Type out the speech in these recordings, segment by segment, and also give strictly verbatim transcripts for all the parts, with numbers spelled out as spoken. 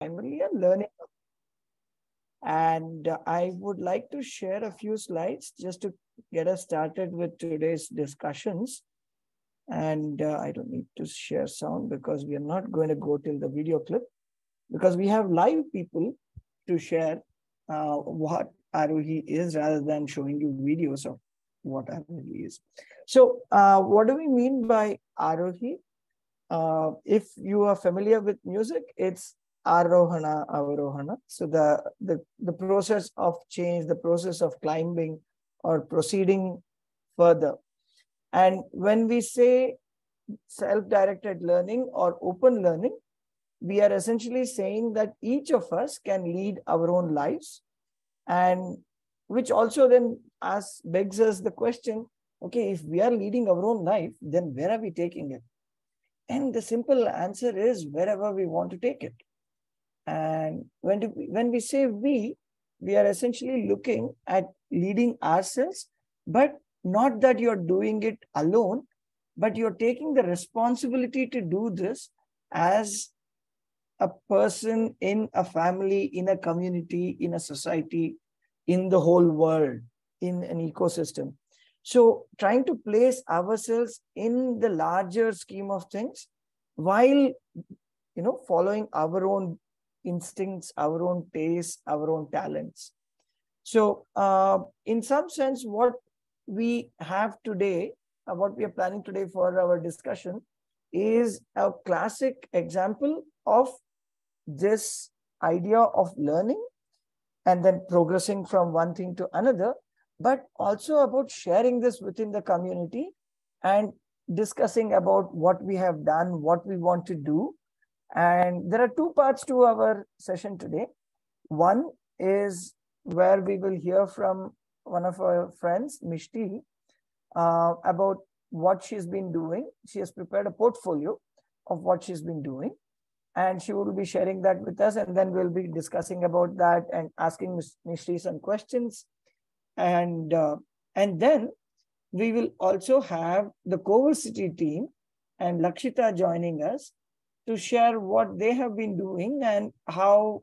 primarily a learning hub. And I would like to share a few slides just to get us started with today's discussions. And uh, I don't need to share sound because we are not going to go till the video clip, because we have live people to share uh, what Aarohi is rather than showing you videos of what Aarohi is. So uh, what do we mean by Aarohi? Uh, if you are familiar with music, it's Aarohana, Avarohana. So the, the, the process of change, the process of climbing or proceeding further. And when we say self-directed learning or open learning, we are essentially saying that each of us can lead our own lives, and which also then asks, begs us the question, okay, if we are leading our own life, then where are we taking it? And the simple answer is wherever we want to take it. And when, do we, when we say we, we are essentially looking at leading ourselves, but not that you're doing it alone, but you're taking the responsibility to do this as a person in a family, in a community, in a society, in the whole world, in an ecosystem. So trying to place ourselves in the larger scheme of things while, you know, following our own instincts, our own tastes, our own talents. So uh, in some sense, what we have today, uh, what we are planning today for our discussion is a classic example of this idea of learning and then progressing from one thing to another, but also about sharing this within the community and discussing about what we have done, what we want to do. And there are two parts to our session today. One is where we will hear from one of our friends, Mishti, uh, about what she's been doing. She has prepared a portfolio of what she's been doing, and she will be sharing that with us. And then we'll be discussing about that and asking Mishti some questions. And, uh, and then we will also have the Coversity team and Lakshita joining us to share what they have been doing and how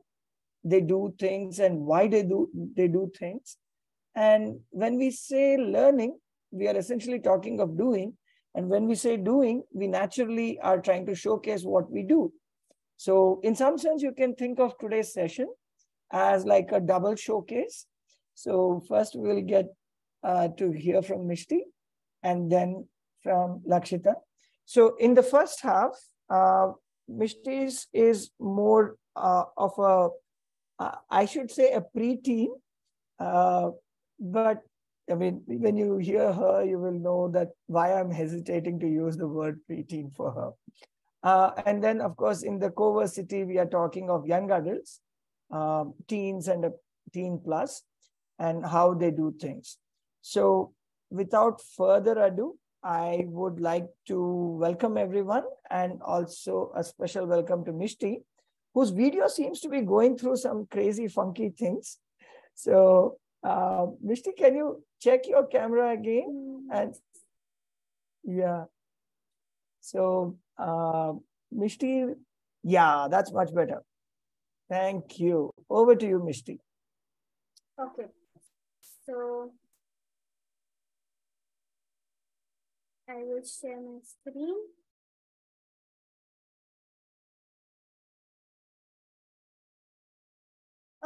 they do things and why they do, they do things. And when we say learning, we are essentially talking of doing. And when we say doing, we naturally are trying to showcase what we do. So in some sense, you can think of today's session as like a double showcase. So first we'll get uh, to hear from Mishti and then from Lakshita. So in the first half, uh, Mishti's is more uh, of a, uh, I should say a pre-teen, uh, but I mean, when you hear her, you will know that why I'm hesitating to use the word pre-teen for her. Uh, and then, of course, in the Coversity, we are talking of young adults, um, teens and a teen plus, and how they do things. So without further ado, I would like to welcome everyone, and also a special welcome to Mishti, whose video seems to be going through some crazy, funky things. So uh, Mishti, can you check your camera again? And yeah. So uh, Mishti, yeah, that's much better. Thank you. Over to you, Mishti. Okay. So I will share my screen.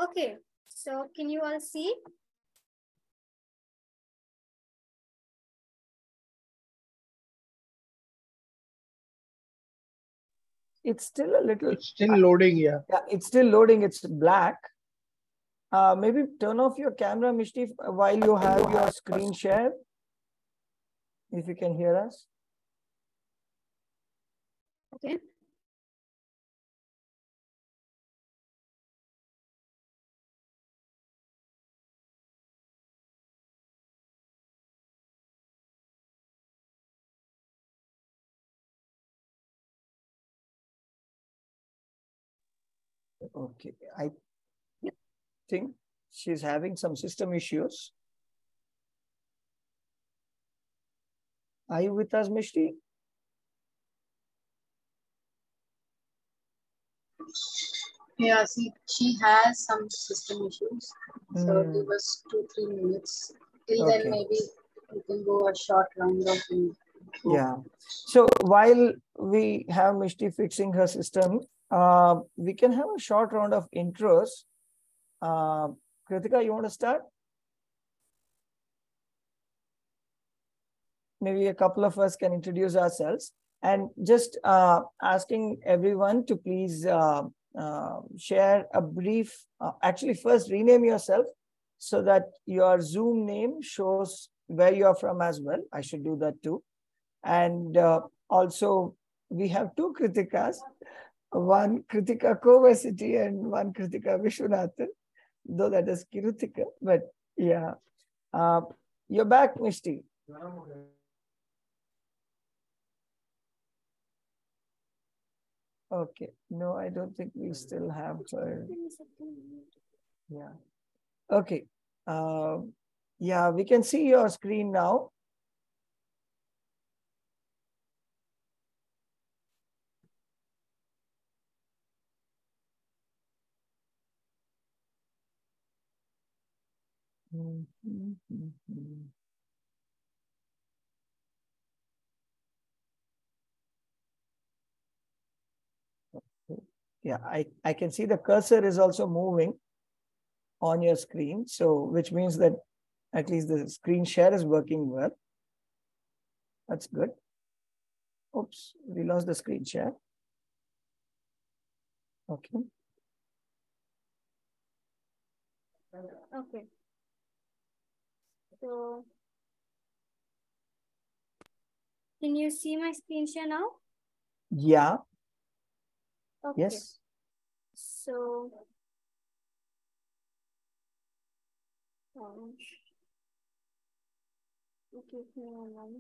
Okay. So can you all see? It's still a little... It's still loading, yeah. Yeah, it's still loading. It's black. Uh, maybe turn off your camera, Mishti, while you have your screen share. If you can hear us. Okay. Okay, I think she's having some system issues. Are you with us, Mishti? Yeah, see, she has some system issues. Mm. So give us two, three minutes. Till okay. then, maybe we can go a short round of things. Yeah. So while we have Mishti fixing her system, uh, we can have a short round of intros. Uh, Kritika, you want to start? Maybe a couple of us can introduce ourselves, and just uh, asking everyone to please uh, uh, share a brief, uh, actually first rename yourself so that your Zoom name shows where you're from as well. I should do that too. And uh, also we have two Kritikas, one Kritika Kovacity and one Kritika Vishwanathan, though that is Kirutika, but yeah. Uh, you're back, Mishti. Okay, no, I don't think we still have her. Yeah, okay. Uh, yeah, we can see your screen now. Mm-hmm. Yeah, I, I can see the cursor is also moving on your screen, so which means that at least the screen share is working well. That's good. Oops, we lost the screen share. Okay. Okay. So, can you see my screen share now? Yeah. Okay. Yes. So, um, give me a moment.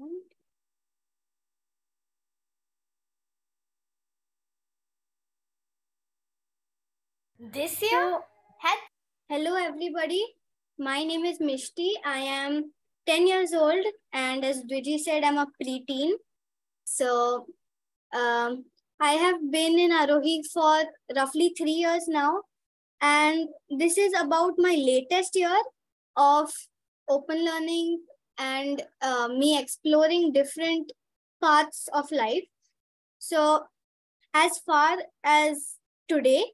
This year, so, hello everybody. My name is Mishti. I am ten years old, and as Dviji said, I'm a preteen. So, um. I have been in Aarohi for roughly three years now, and this is about my latest year of open learning and uh, me exploring different paths of life. So as far as today,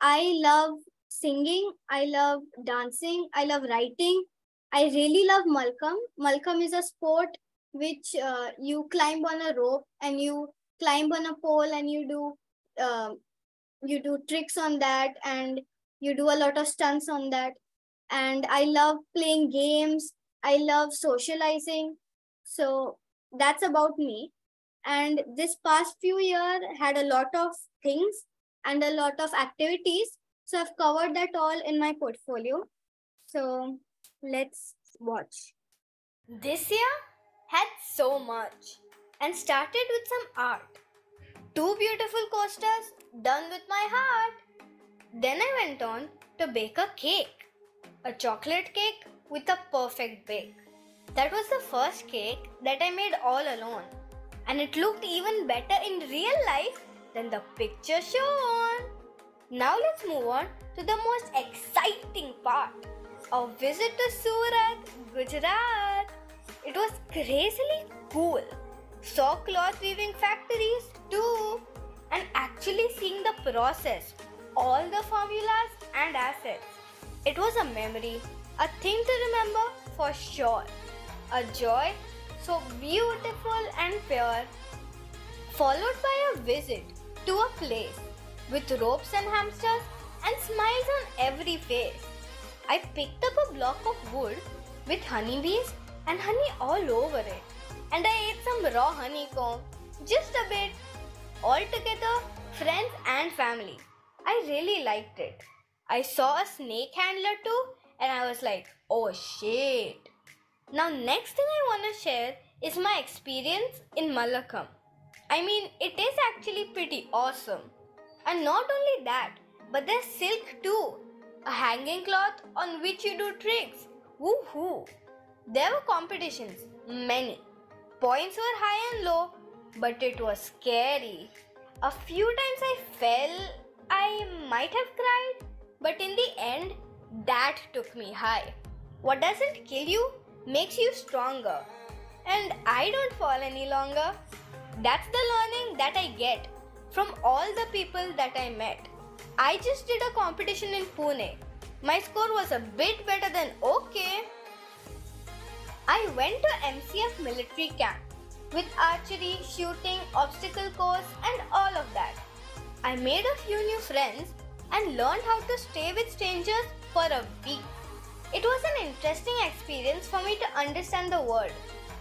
I love singing, I love dancing, I love writing. I really love Mallakhamb. Mallakhamb is a sport which uh, you climb on a rope and you climb on a pole, and you do um, you do tricks on that, and you do a lot of stunts on that. And I love playing games. I love socializing. So that's about me. And this past few years had a lot of things and a lot of activities. So I've covered that all in my portfolio. So let's watch. This year had so much. And started with some art. Two beautiful coasters done with my heart. Then I went on to bake a cake. A chocolate cake with a perfect bake. That was the first cake that I made all alone. And it looked even better in real life than the picture shown. Now let's move on to the most exciting part. A visit to Surat, Gujarat. It was crazily cool. Saw cloth weaving factories too, and actually seeing the process, all the formulas and assets. It was a memory, a thing to remember for sure. A joy so beautiful and pure. Followed by a visit to a place with ropes and hamsters and smiles on every face. I picked up a block of wood with honeybees and honey all over it. And I ate some raw honeycomb, just a bit. Altogether, friends and family. I really liked it. I saw a snake handler too, and I was like, oh shit. Now next thing I want to share is my experience in Mallakhamb. I mean, it is actually pretty awesome. And not only that, but there's silk too. A hanging cloth on which you do tricks. Woohoo! There were competitions, many. Points were high and low, but it was scary. A few times I fell, I might have cried, but in the end, that took me high. What doesn't kill you makes you stronger, and I don't fall any longer. That's the learning that I get from all the people that I met. I just did a competition in Pune. My score was a bit better than okay. I went to M C F military camp with archery, shooting, obstacle course and all of that. I made a few new friends and learned how to stay with strangers for a week. It was an interesting experience for me to understand the world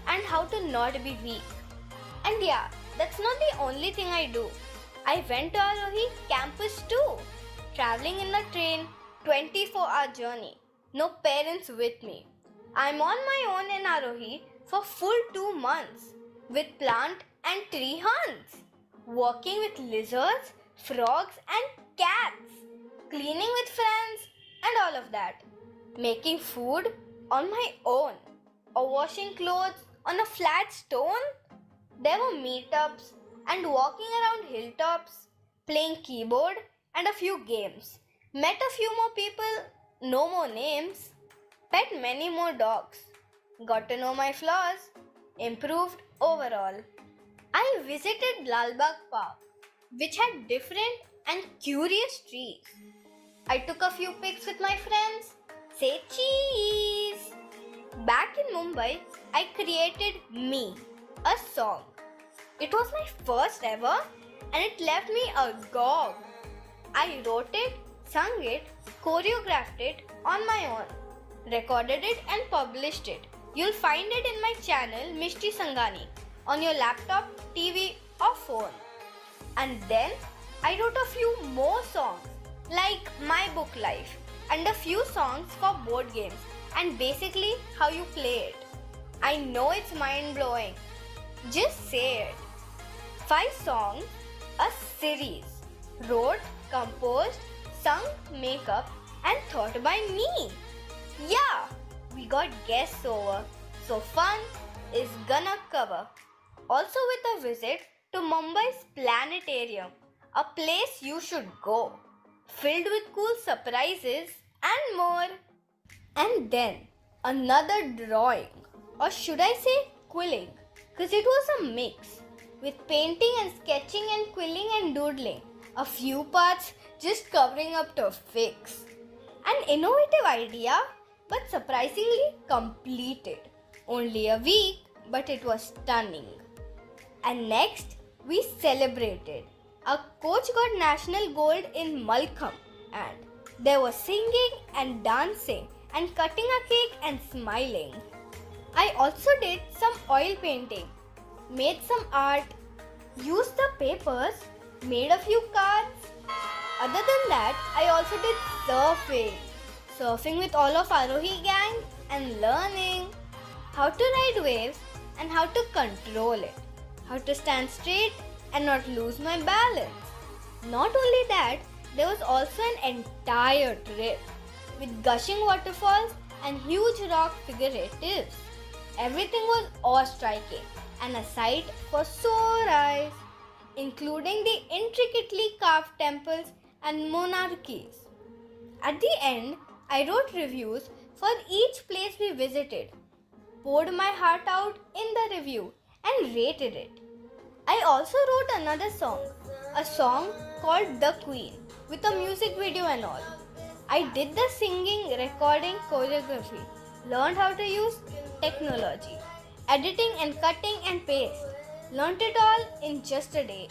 and how to not be weak. And yeah, that's not the only thing I do. I went to Aarohi campus too, traveling in a train, twenty-four hour journey, no parents with me. I'm on my own in Aarohi for full two months with plant and tree hunts, walking with lizards, frogs and cats, cleaning with friends and all of that, making food on my own or washing clothes on a flat stone. There were meetups and walking around hilltops, playing keyboard and a few games. Met a few more people, no more names. Pet many more dogs, got to know my flaws, improved overall. I visited Lalbagh Park, which had different and curious trees. I took a few pics with my friends, say cheese. Back in Mumbai, I created Me, a song. It was my first ever and it left me agog. I wrote it, sung it, choreographed it on my own. Recorded it and published it. You'll find it in my channel Mishti Sangani on your laptop, T V or phone. And then I wrote a few more songs like My Book Life and a few songs for board games and basically how you play it. I know it's mind blowing. Just say it. Five songs, a series. Wrote, composed, sung, made up and thought by me. Yeah, we got guests over, so fun is gonna cover. Also with a visit to Mumbai's planetarium, a place you should go, filled with cool surprises and more. And then another drawing, or should I say quilling, because it was a mix with painting and sketching and quilling and doodling, a few parts just covering up to fix. An innovative idea, but surprisingly completed. Only a week, but it was stunning. And next, we celebrated. Our coach got national gold in Mallakhamb and there was singing and dancing and cutting a cake and smiling. I also did some oil painting, made some art, used the papers, made a few cards. Other than that, I also did surfing. Surfing with all of Aarohi gang and learning how to ride waves and how to control it. How to stand straight and not lose my balance. Not only that, there was also an entire trip with gushing waterfalls and huge rock figuratives. Everything was awe-striking and a sight for sore eyes, including the intricately carved temples and monarchies. At the end, I wrote reviews for each place we visited, poured my heart out in the review and rated it. I also wrote another song, a song called The Queen with a music video and all. I did the singing, recording, choreography, learned how to use technology, editing and cutting and paste, learned it all in just a day.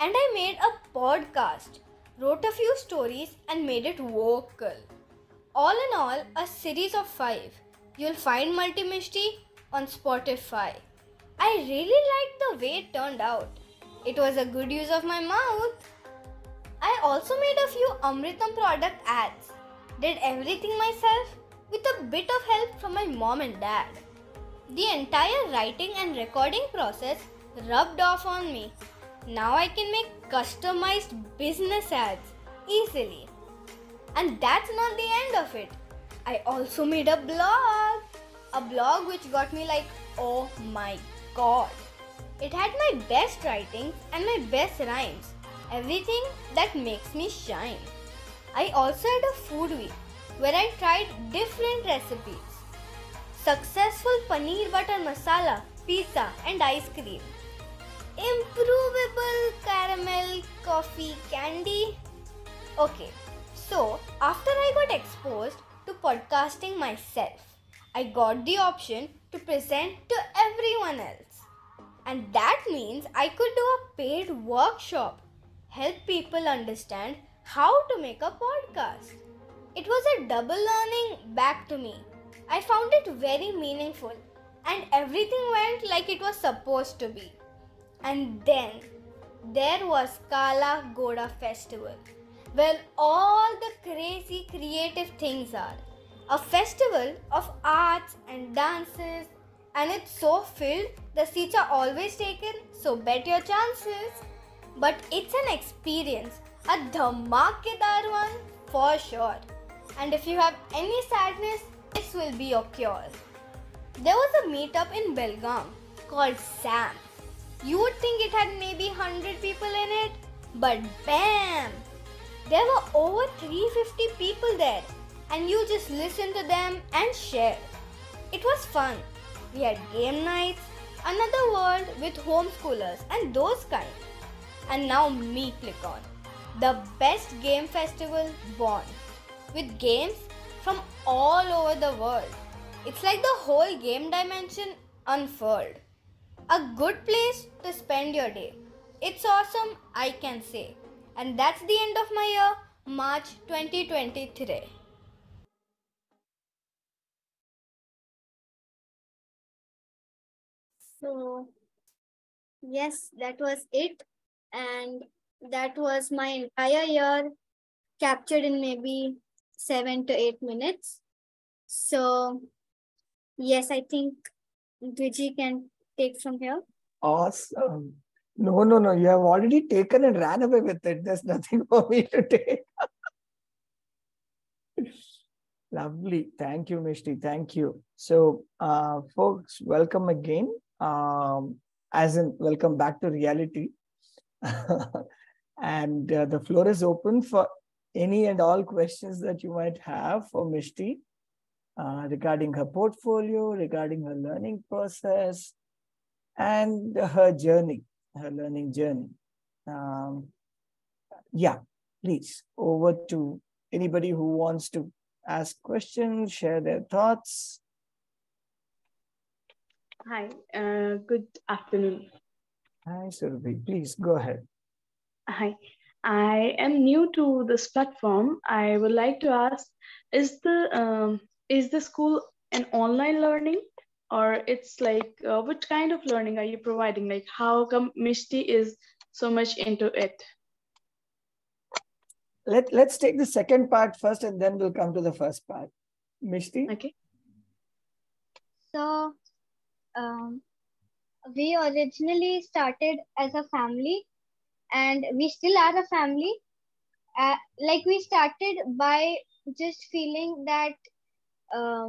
And I made a podcast, wrote a few stories and made it vocal. All in all, a series of five. You'll find Multimishti on Spotify. I really liked the way it turned out. It was a good use of my mouth. I also made a few Amritam product ads. Did everything myself with a bit of help from my mom and dad. The entire writing and recording process rubbed off on me. Now I can make customized business ads easily. And that's not the end of it. I also made a blog. A blog which got me like, oh my god. It had my best writings and my best rhymes. everything that makes me shine. I also had a food week where I tried different recipes. Successful paneer butter masala, pizza and ice cream. Improvable caramel coffee candy. Okay, so after I got exposed to podcasting myself, I got the option to present to everyone else. And that means I could do a paid workshop, help people understand how to make a podcast. It was a double learning back to me. I found it very meaningful and everything went like it was supposed to be. And then there was Kala Goda Festival, where all the crazy creative things are. A festival of arts and dances, and it's so filled, the seats are always taken, so bet your chances. But it's an experience, a dhamakedar one for sure. And if you have any sadness, this will be your cure. There was a meetup in Belgaum called Sam. You would think it had maybe one hundred people in it, but bam! There were over three hundred fifty people there. And you just listen to them and share. It was fun. We had game nights, another world with homeschoolers and those kind. And now me click on. The best game festival born. With games from all over the world. It's like the whole game dimension unfurled. A good place to spend your day. It's awesome, I can say. And that's the end of my year, March twenty twenty-three. So, yes, that was it, and that was my entire year captured in maybe seven to eight minutes. So, yes, I think Dwiji can take from here. Awesome. No, no, no, you have already taken and ran away with it. There's nothing for me to take. Lovely. Thank you, Mishti. Thank you. So, uh, folks, welcome again. Um, as in, welcome back to reality. And uh, the floor is open for any and all questions that you might have for Mishti uh, regarding her portfolio, regarding her learning process, and her journey, her learning journey. Um, yeah, please, over to anybody who wants to ask questions, share their thoughts. Hi, uh, good afternoon. Hi, Surabhi. Please go ahead. Hi, I am new to this platform. I would like to ask: Is the um, is the school an online learning, or it's like uh, which kind of learning are you providing? Like, how come Mishti is so much into it? Let Let's take the second part first, and then we'll come to the first part. Mishti. Okay. So. Um, we originally started as a family and we still are a family. Uh, like we started by just feeling that uh,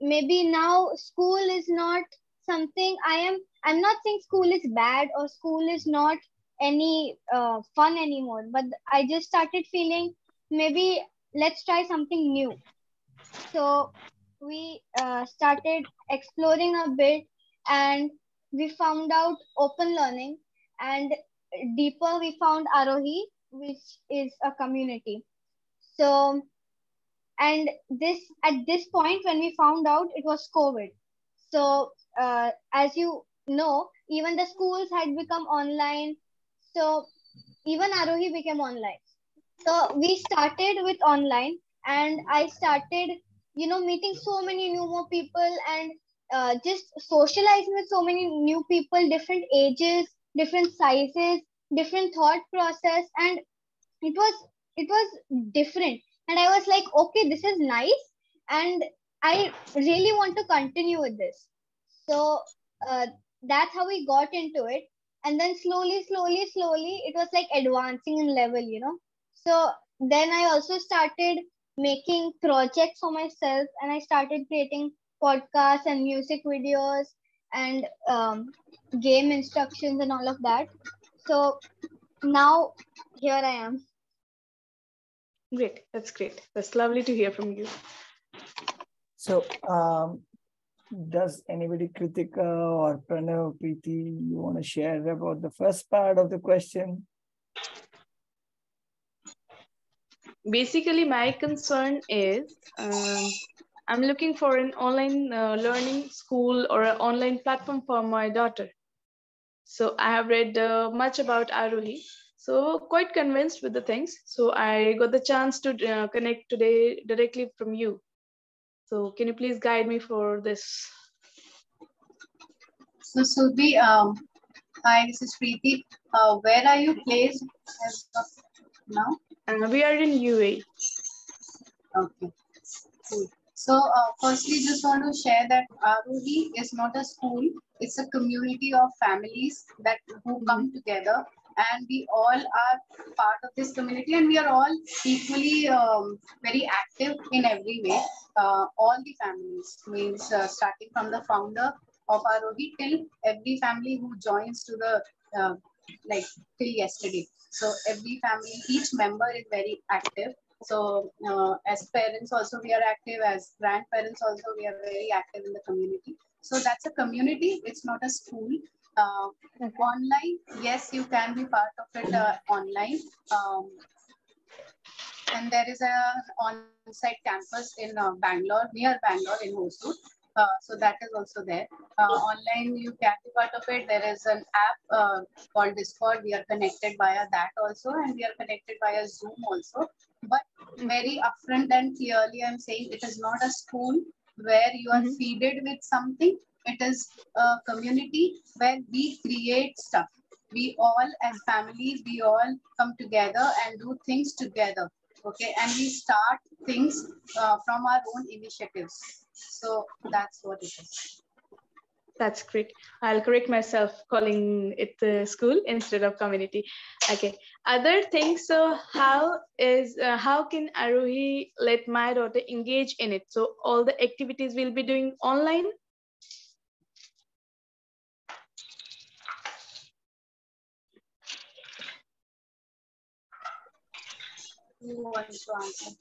maybe now school is not something I am, I'm not saying school is bad or school is not any uh, fun anymore, but I just started feeling maybe let's try something new. So we uh, started exploring a bit. And we found out open learning, and deeper we found Aarohi, which is a community. So, and this at this point when we found out, it was COVID. So, uh, as you know, even the schools had become online. So, even Aarohi became online. So, we started with online, and I started, you know, meeting so many new more people and Uh, just socializing with so many new people, different ages, different sizes, different thought process, and it was it was different. And I was like, okay, this is nice, and I really want to continue with this. So uh, that's how we got into it. And then slowly, slowly, slowly, it was like advancing in level, you know. So then I also started making projects for myself, and I started creating podcasts and music videos and um, game instructions and all of that. So now here I am. Great. That's great. That's lovely to hear from you. So um, does anybody, Kritika or Pranav, Preeti, you want to share about the first part of the question? Basically, my concern is um, I'm looking for an online uh, learning school or an online platform for my daughter. So I have read uh, much about Aarohi. So quite convinced with the things. So I got the chance to uh, connect today directly from you. So can you please guide me for this? So Surabhi, um, hi, this is Preeti. Uh, where are you placed as of now? Uh, we are in U A E. Okay, cool. So uh, firstly, just want to share that Aarohi is not a school. It's a community of families that who come together. And we all are part of this community, and we are all equally um, very active in every way. Uh, all the families, means uh, starting from the founder of Aarohi till every family who joins to the, uh, like till yesterday. So every family, each member is very active. So uh, as parents also we are active, as grandparents also we are very active in the community. So that's a community, it's not a school. Uh, online, yes, you can be part of it uh, online, um, and there is an on-site campus in uh, Bangalore, near Bangalore in Hosur, uh, so that is also there. Uh, online, you can be part of it. There is an app uh, called Discord. We are connected via that also, and we are connected via Zoom also, but very upfront and clearly I'm saying it is not a school where you are mm-hmm. feeded with something. It is a community where we create stuff. We all as families, we all come together and do things together. Okay. And we start things uh, from our own initiatives. So that's what it is. That's great. I'll correct myself calling it the school instead of community. Okay. Other things. So how is, uh, how can Aarohi let my daughter engage in it? So all the activities we'll be doing online. You want to answer?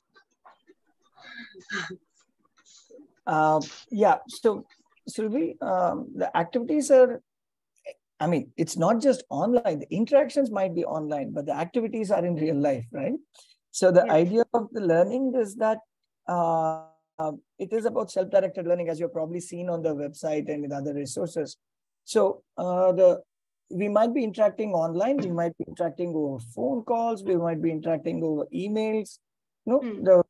Uh, yeah, so Surabhi, um, the activities are, I mean, it's not just online, the interactions might be online, but the activities are in real life, right? So the yeah. idea of the learning is that uh, um, it is about self-directed learning, as you've probably seen on the website and with other resources. So uh, the we might be interacting online, we might be interacting over phone calls, we might be interacting over emails. You know, mm. the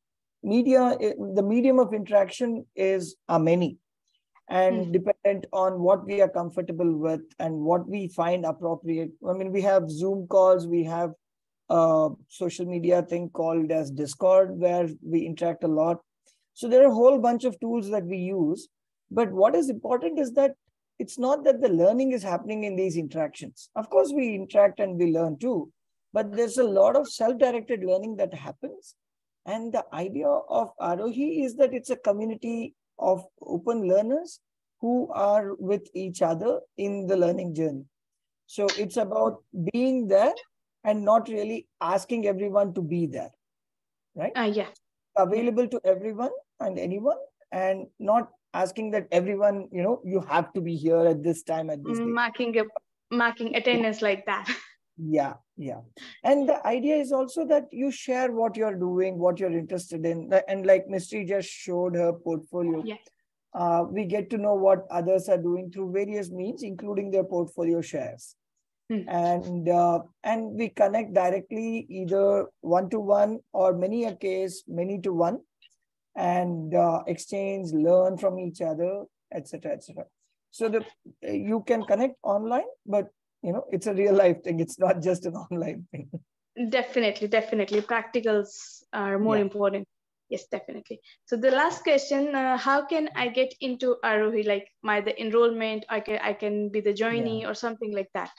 media, the medium of interaction is are many and mm. dependent on what we are comfortable with and what we find appropriate. I mean, we have Zoom calls, we have a social media thing called as Discord where we interact a lot. So there are a whole bunch of tools that we use, but what is important is that it's not that the learning is happening in these interactions. Of course, we interact and we learn too, but there's a lot of self-directed learning that happens. And the idea of Aarohi is that it's a community of open learners who are with each other in the learning journey. So it's about being there and not really asking everyone to be there, right? Uh, yeah. Available to everyone and anyone, and not asking that everyone, you know, you have to be here at this time, at this marking day. A, marking attendance like that. Yeah, yeah. And the idea is also that you share what you're doing, what you're interested in. And like Mishti just showed her portfolio. Yeah. Uh, we get to know what others are doing through various means, including their portfolio shares. Hmm. And, uh, and we connect directly either one-to-one or many a case, many-to-one. and uh, exchange, learn from each other, et cetera, et cetera. So the you can connect online, but you know it's a real life thing. It's not just an online thing. Definitely, definitely, practicals are more yeah. important. Yes, definitely. So the last question: uh, how can I get into Aarohi? Like my the enrollment, I can I can be the joinee yeah. or something like that.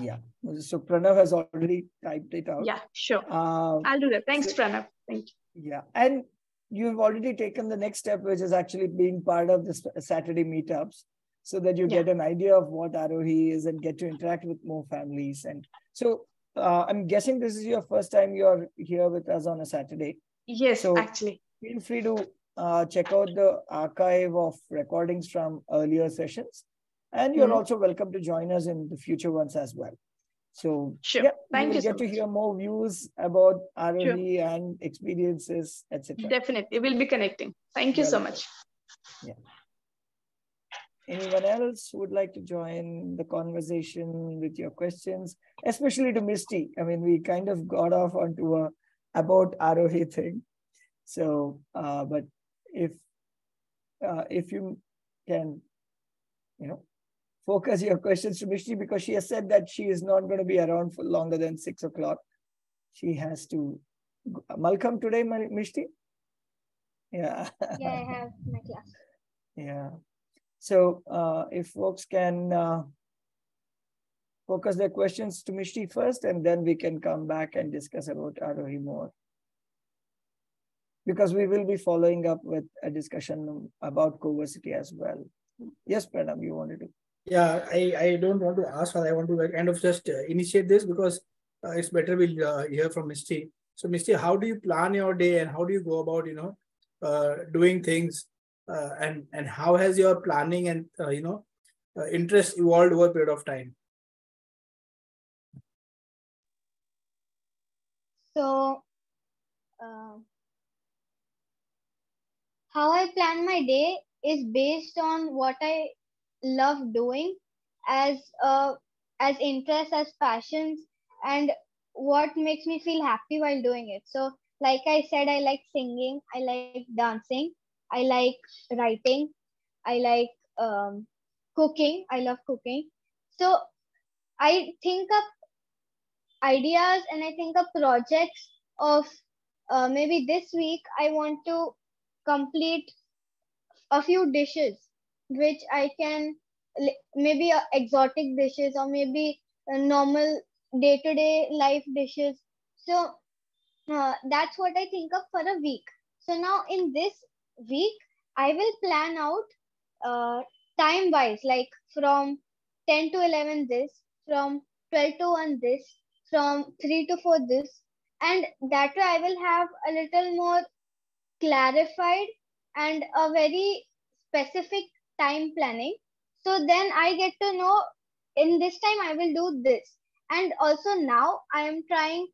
Yeah. So Pranav has already typed it out. Yeah, sure. Uh, I'll do that. Thanks, so, Pranav. Thank you. Yeah, and you've already taken the next step, which is actually being part of the Saturday meetups so that you yeah. get an idea of what Aarohi is and get to interact with more families. And so Uh, I'm guessing this is your first time you're here with us on a Saturday. Yes, so actually. Feel free to uh, check out the archive of recordings from earlier sessions. And you're mm-hmm. also welcome to join us in the future ones as well. So sure. yeah, Thank you. We'll get so to much. Hear more views about Aarohi sure. and experiences, et cetera. Definitely. We'll be connecting. Thank you well, so much. Yeah. Anyone else who would like to join the conversation with your questions, especially to Mishti? I mean, we kind of got off onto a about Aarohi thing. So, uh, but if uh, if you can, you know, focus your questions to Mishti, because she has said that she is not going to be around for longer than six o'clock. She has to. Malcolm today, Mishti? Yeah. Yeah, I have my class. Yeah. So uh, if folks can uh, focus their questions to Mishti first, and then we can come back and discuss about Aarohi more. Because we will be following up with a discussion about Coversity as well. Yes, Pranav, you wanted to? Yeah, I, I don't want to ask, or I want to kind of just initiate this, because uh, it's better we'll uh, hear from Mishti. So Mishti, how do you plan your day, and how do you go about, you know, uh, doing things? Uh, and and how has your planning and uh, you know uh, interest evolved over a period of time? So, uh, how I plan my day is based on what I love doing as uh, as interests, as passions, and what makes me feel happy while doing it. So, like I said, I like singing, I like dancing. I like writing, I like um, cooking, I love cooking. So I think up ideas and I think up projects of uh, maybe this week I want to complete a few dishes, which I can, maybe uh, exotic dishes or maybe uh, normal day-to-day life dishes. So uh, that's what I think of for a week. So now in this week I will plan out uh, time wise, like from ten to eleven this, from twelve to one this, from three to four this, and that way I will have a little more clarified and a very specific time planning. So then I get to know in this time I will do this. And also now I am trying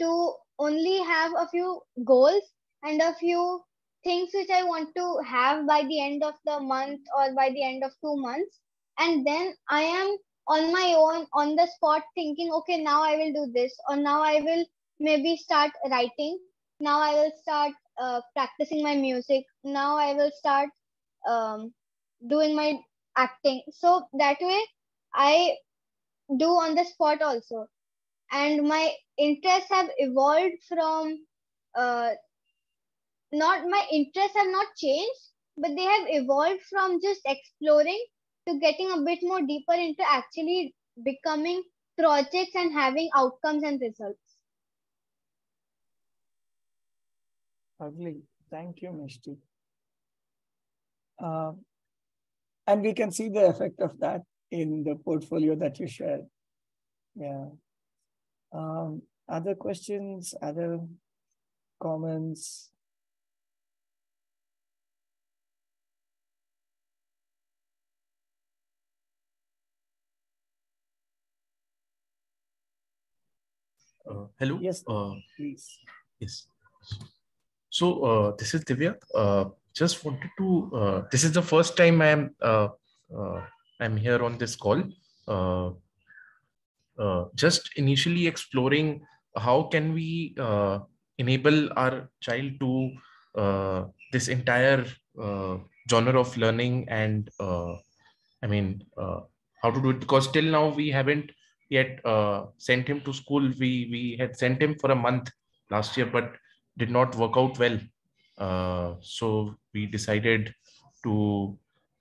to only have a few goals and a few things which I want to have by the end of the month or by the end of two months. And then I am on my own, on the spot thinking, okay, now I will do this, or now I will maybe start writing. Now I will start uh, practicing my music. Now I will start um, doing my acting. So that way I do on the spot also. And my interests have evolved from, uh, Not my interests have not changed, but they have evolved from just exploring to getting a bit more deeper into actually becoming projects and having outcomes and results. Lovely. Thank you, Mishti. Uh, and we can see the effect of that in the portfolio that you shared. Yeah. Um, other questions, other comments? Uh, hello. Yes, uh, please. Yes. So uh, this is Divya. Uh, just wanted to. Uh, this is the first time I am. Uh, uh, I'm here on this call. Uh, uh, just initially exploring how can we uh, enable our child to uh, this entire uh, genre of learning, and uh, I mean uh, how to do it, because till now we haven't yet uh, sent him to school. We we had sent him for a month last year, but did not work out well. Uh, so we decided to,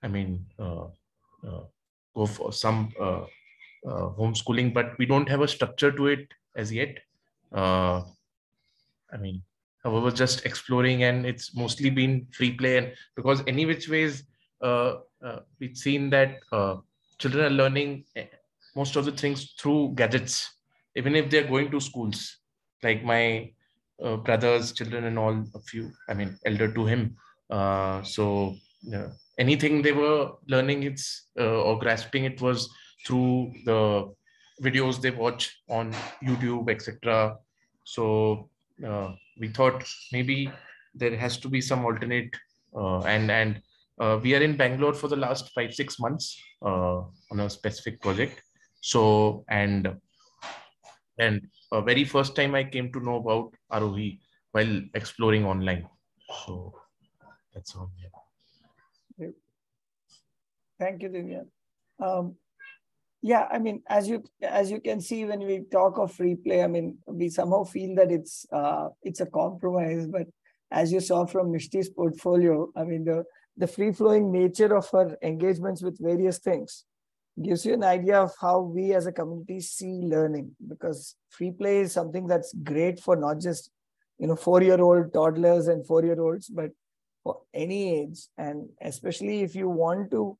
I mean, uh, uh, go for some uh, uh, homeschooling, but we don't have a structure to it as yet. Uh, I mean, however, just exploring, and it's mostly been free play, and because any which ways uh, uh, we've seen that uh, children are learning most of the things through gadgets, even if they're going to schools, like my uh, brother's children and all, a few, I mean, elder to him. Uh, so yeah, anything they were learning it's uh, or grasping it was through the videos they watch on YouTube, et cetera. So uh, we thought maybe there has to be some alternate uh, and and uh, we are in Bangalore for the last five, six months uh, on a specific project. So, and and uh, very first time I came to know about Aarohi while exploring online. So that's all. Yeah. Thank you, Divya. Um, yeah, I mean, as you as you can see, when we talk of replay, I mean, we somehow feel that it's uh, it's a compromise. But as you saw from Mishti's portfolio, I mean, the the free-flowing nature of her engagements with various things gives you an idea of how we as a community see learning, because free play is something that's great for not just, you know, four-year-old toddlers and four-year-olds, but for any age, and especially if you want to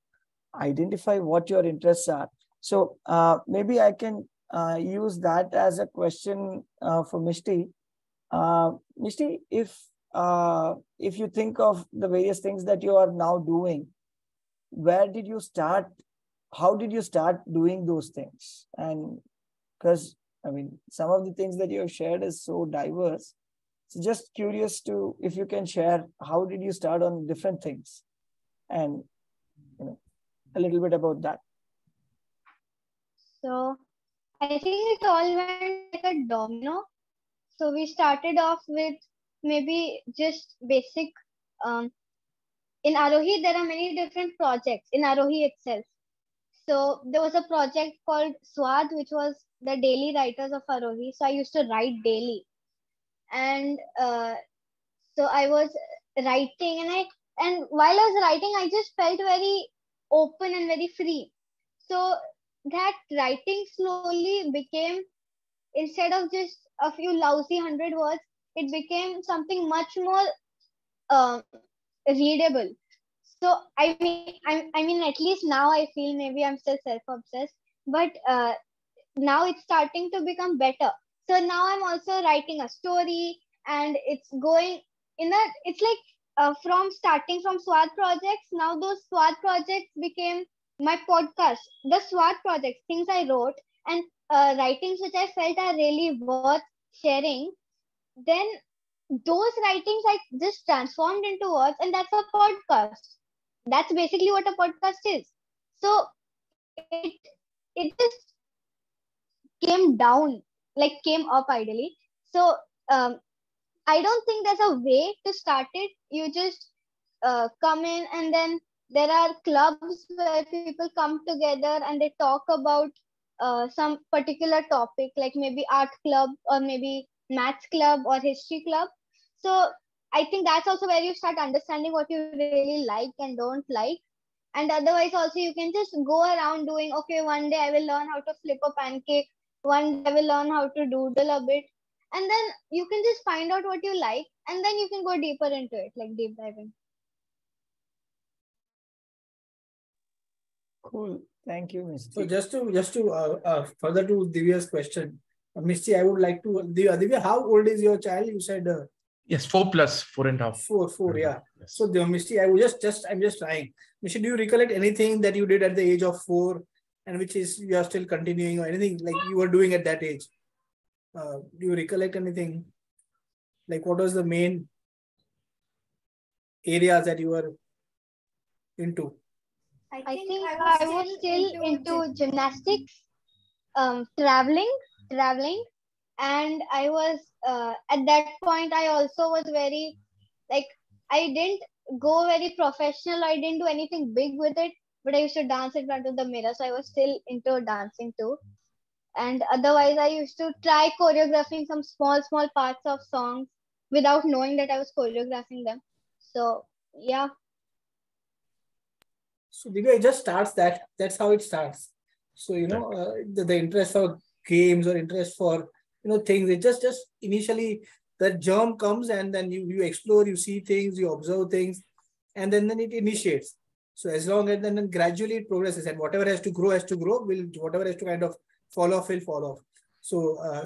identify what your interests are. So uh, maybe I can uh, use that as a question uh, for Mishti. Uh, Mishti, if uh, if you think of the various things that you are now doing, where did you start? How did you start doing those things? And because, I mean, some of the things that you have shared is so diverse. So just curious to, if you can share, how did you start on different things? And, you know, a little bit about that. So I think it all went like a domino. So we started off with maybe just basic, um, in Aarohi, there are many different projects in Aarohi itself. So there was a project called Swad, which was the daily writers of Aarohi. So I used to write daily. And uh, so I was writing and I, and while I was writing, I just felt very open and very free. So that writing slowly became, instead of just a few lousy hundred words, it became something much more uh, readable. So I mean, I, I mean, at least now I feel maybe I'm still self-obsessed, but uh, now it's starting to become better. So now I'm also writing a story, and it's going in that, it's like uh, from starting from Swad projects, now those Swad projects became my podcast, the Swad projects, things I wrote and uh, writings which I felt are really worth sharing. Then those writings I just transformed into words, and that's a podcast. That's basically what a podcast is. So it it just came down, like came up ideally. So um, I don't think there's a way to start it. You just uh, come in, and then there are clubs where people come together and they talk about uh, some particular topic, like maybe art club or maybe maths club or history club. So I think that's also where you start understanding what you really like and don't like. And otherwise also you can just go around doing, okay, one day I will learn how to flip a pancake. One day I will learn how to doodle a bit. And then you can just find out what you like, and then you can go deeper into it, like deep diving. Cool. Thank you, Mishti. So just to, just to uh, uh, further to Divya's question, uh, Mishti, I would like to, Divya, Divya, how old is your child? You said? Uh, yes, four plus, four and a half. Four, four, yeah. Yes. So Divya, Mishti, I would just, just, I'm just trying. Mishti, do you recollect anything that you did at the age of four and which is you are still continuing, or anything like you were doing at that age? Uh, do you recollect anything? Like what was the main areas that you were into? I think I, think I, was, I still was still into, into gymnastics, um, traveling, traveling. And I was, uh, at that point, I also was very, like, I didn't go very professional. I didn't do anything big with it, but I used to dance in front of the mirror. So I was still into dancing too. And otherwise, I used to try choreographing some small, small parts of songs without knowing that I was choreographing them. So, yeah. So Divya, it just starts that. That's how it starts. So, you know, uh, the, the interest for games or interest for, you know, things, it just, just initially the germ comes, and then you, you explore, you see things, you observe things, and then, then it initiates. So as long as then, then gradually it progresses, and whatever has to grow has to grow, will whatever has to kind of fall off will fall off. So uh,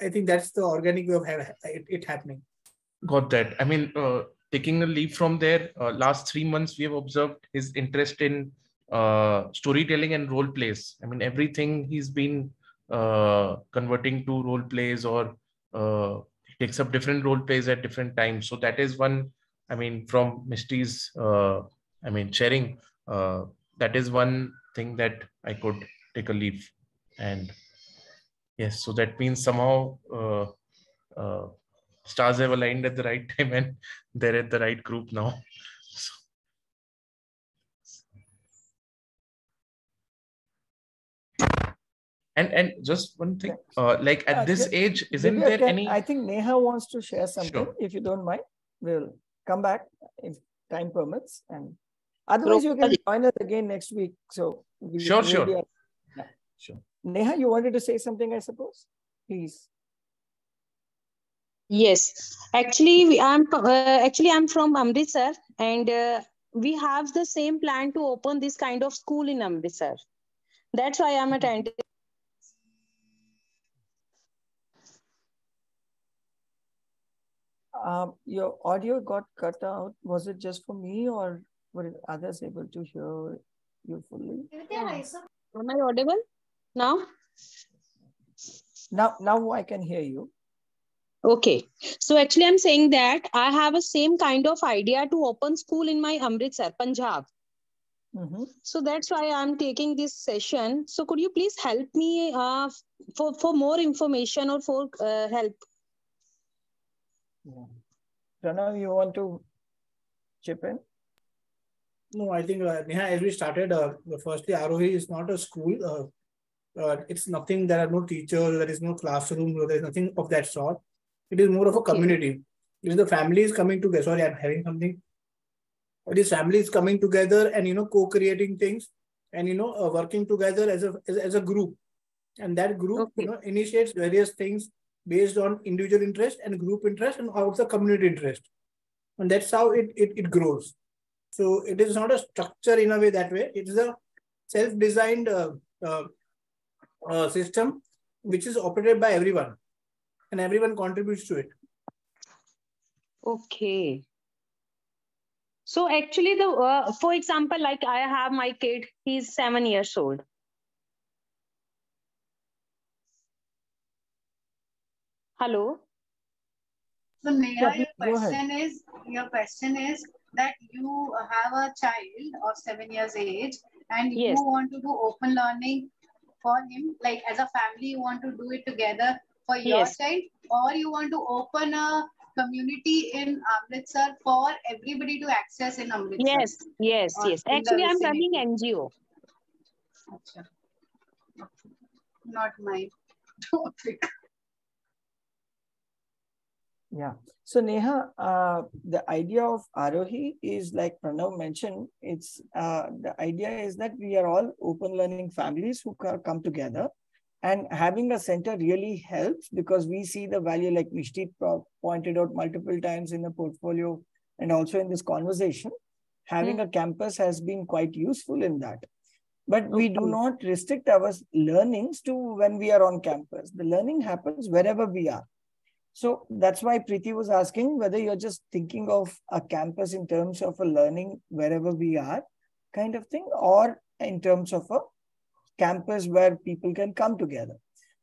I think that's the organic way of ha- it, it happening. Got that. I mean, uh, taking a leap from there, uh, last three months we have observed his interest in uh, storytelling and role plays. I mean, everything he's been uh, converting to role plays, or uh, takes up different role plays at different times. So that is one, I mean, from Mishti's, uh, I mean, sharing, uh, that is one thing that I could take a leap. And yes, so that means somehow uh, uh, stars have aligned at the right time and they're at the right group now. So. And and just one thing, uh, like at this age, isn't Divya, there can, any... I think Neha wants to share something. Sure. If you don't mind, we'll come back if time permits. And otherwise, you can join us again next week. So we sure, sure. Our... Yeah. Sure. Neha, you wanted to say something, I suppose? Please. Yes, actually, we, I'm uh, actually I'm from Amritsar, and uh, we have the same plan to open this kind of school in Amritsar. That's why I'm attending. Um, your audio got cut out. Was it just for me, or were others able to hear you fully? Yeah. Am I audible now? Now, now I can hear you. Okay. So actually I'm saying that I have a same kind of idea to open school in my Amritsar, Punjab. Mm-hmm. So that's why I'm taking this session. So could you please help me uh, for, for more information or for uh, help? Yeah. Pranav, you want to chip in? No, I think uh, Neha, as we started, uh, firstly, Aarohi is not a school. Uh, uh, it's nothing, there are no teachers, there is no classroom, there is nothing of that sort. It is more of a community. It is the families coming together. Sorry, I'm having something. It is families coming together and, you know, co-creating things and, you know, uh, working together as a, as, as a group. And that group, okay, you know, initiates various things based on individual interest and group interest and also community interest. And that's how it, it, it grows. So it is not a structure in a way that way. It is a self-designed uh, uh, uh, system which is operated by everyone. And everyone contributes to it. Okay. So actually, the uh, for example, like I have my kid, he's seven years old. Hello. So Neha, your question is your question is that you have a child of seven years age, and yes, you want to do open learning for him, like as a family, you want to do it together. For your yes. child, or you want to open a community in Amritsar for everybody to access in Amritsar. Yes, yes, yes. Actually, I'm running N G O. Achha. Not my topic. Yeah. So Neha, uh, the idea of Aarohi is, like Pranav mentioned, it's uh, the idea is that we are all open learning families who come together. And having a center really helps because we see the value, like Mishti pointed out multiple times in the portfolio and also in this conversation. Having mm. a campus has been quite useful in that. But we do not restrict our learnings to when we are on campus. The learning happens wherever we are. So that's why Preeti was asking whether you're just thinking of a campus in terms of a learning wherever we are kind of thing, or in terms of a campus where people can come together.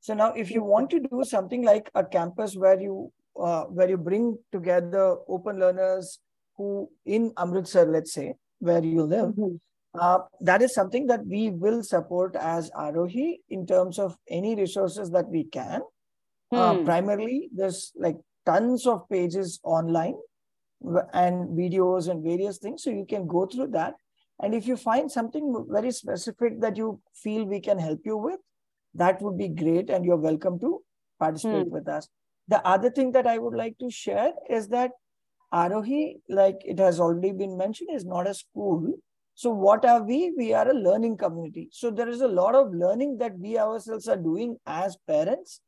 So now if you want to do something like a campus where you uh, where you bring together open learners who in Amritsar, let's say, where you live, mm-hmm. uh, that is something that we will support as Aarohi in terms of any resources that we can. Mm. Uh, primarily, there's like tons of pages online and videos and various things. So you can go through that. And if you find something very specific that you feel we can help you with, that would be great. And you're welcome to participate mm. with us. The other thing that I would like to share is that Aarohi, like it has already been mentioned, is not a school. So what are we? We are a learning community. So there is a lot of learning that we ourselves are doing as parents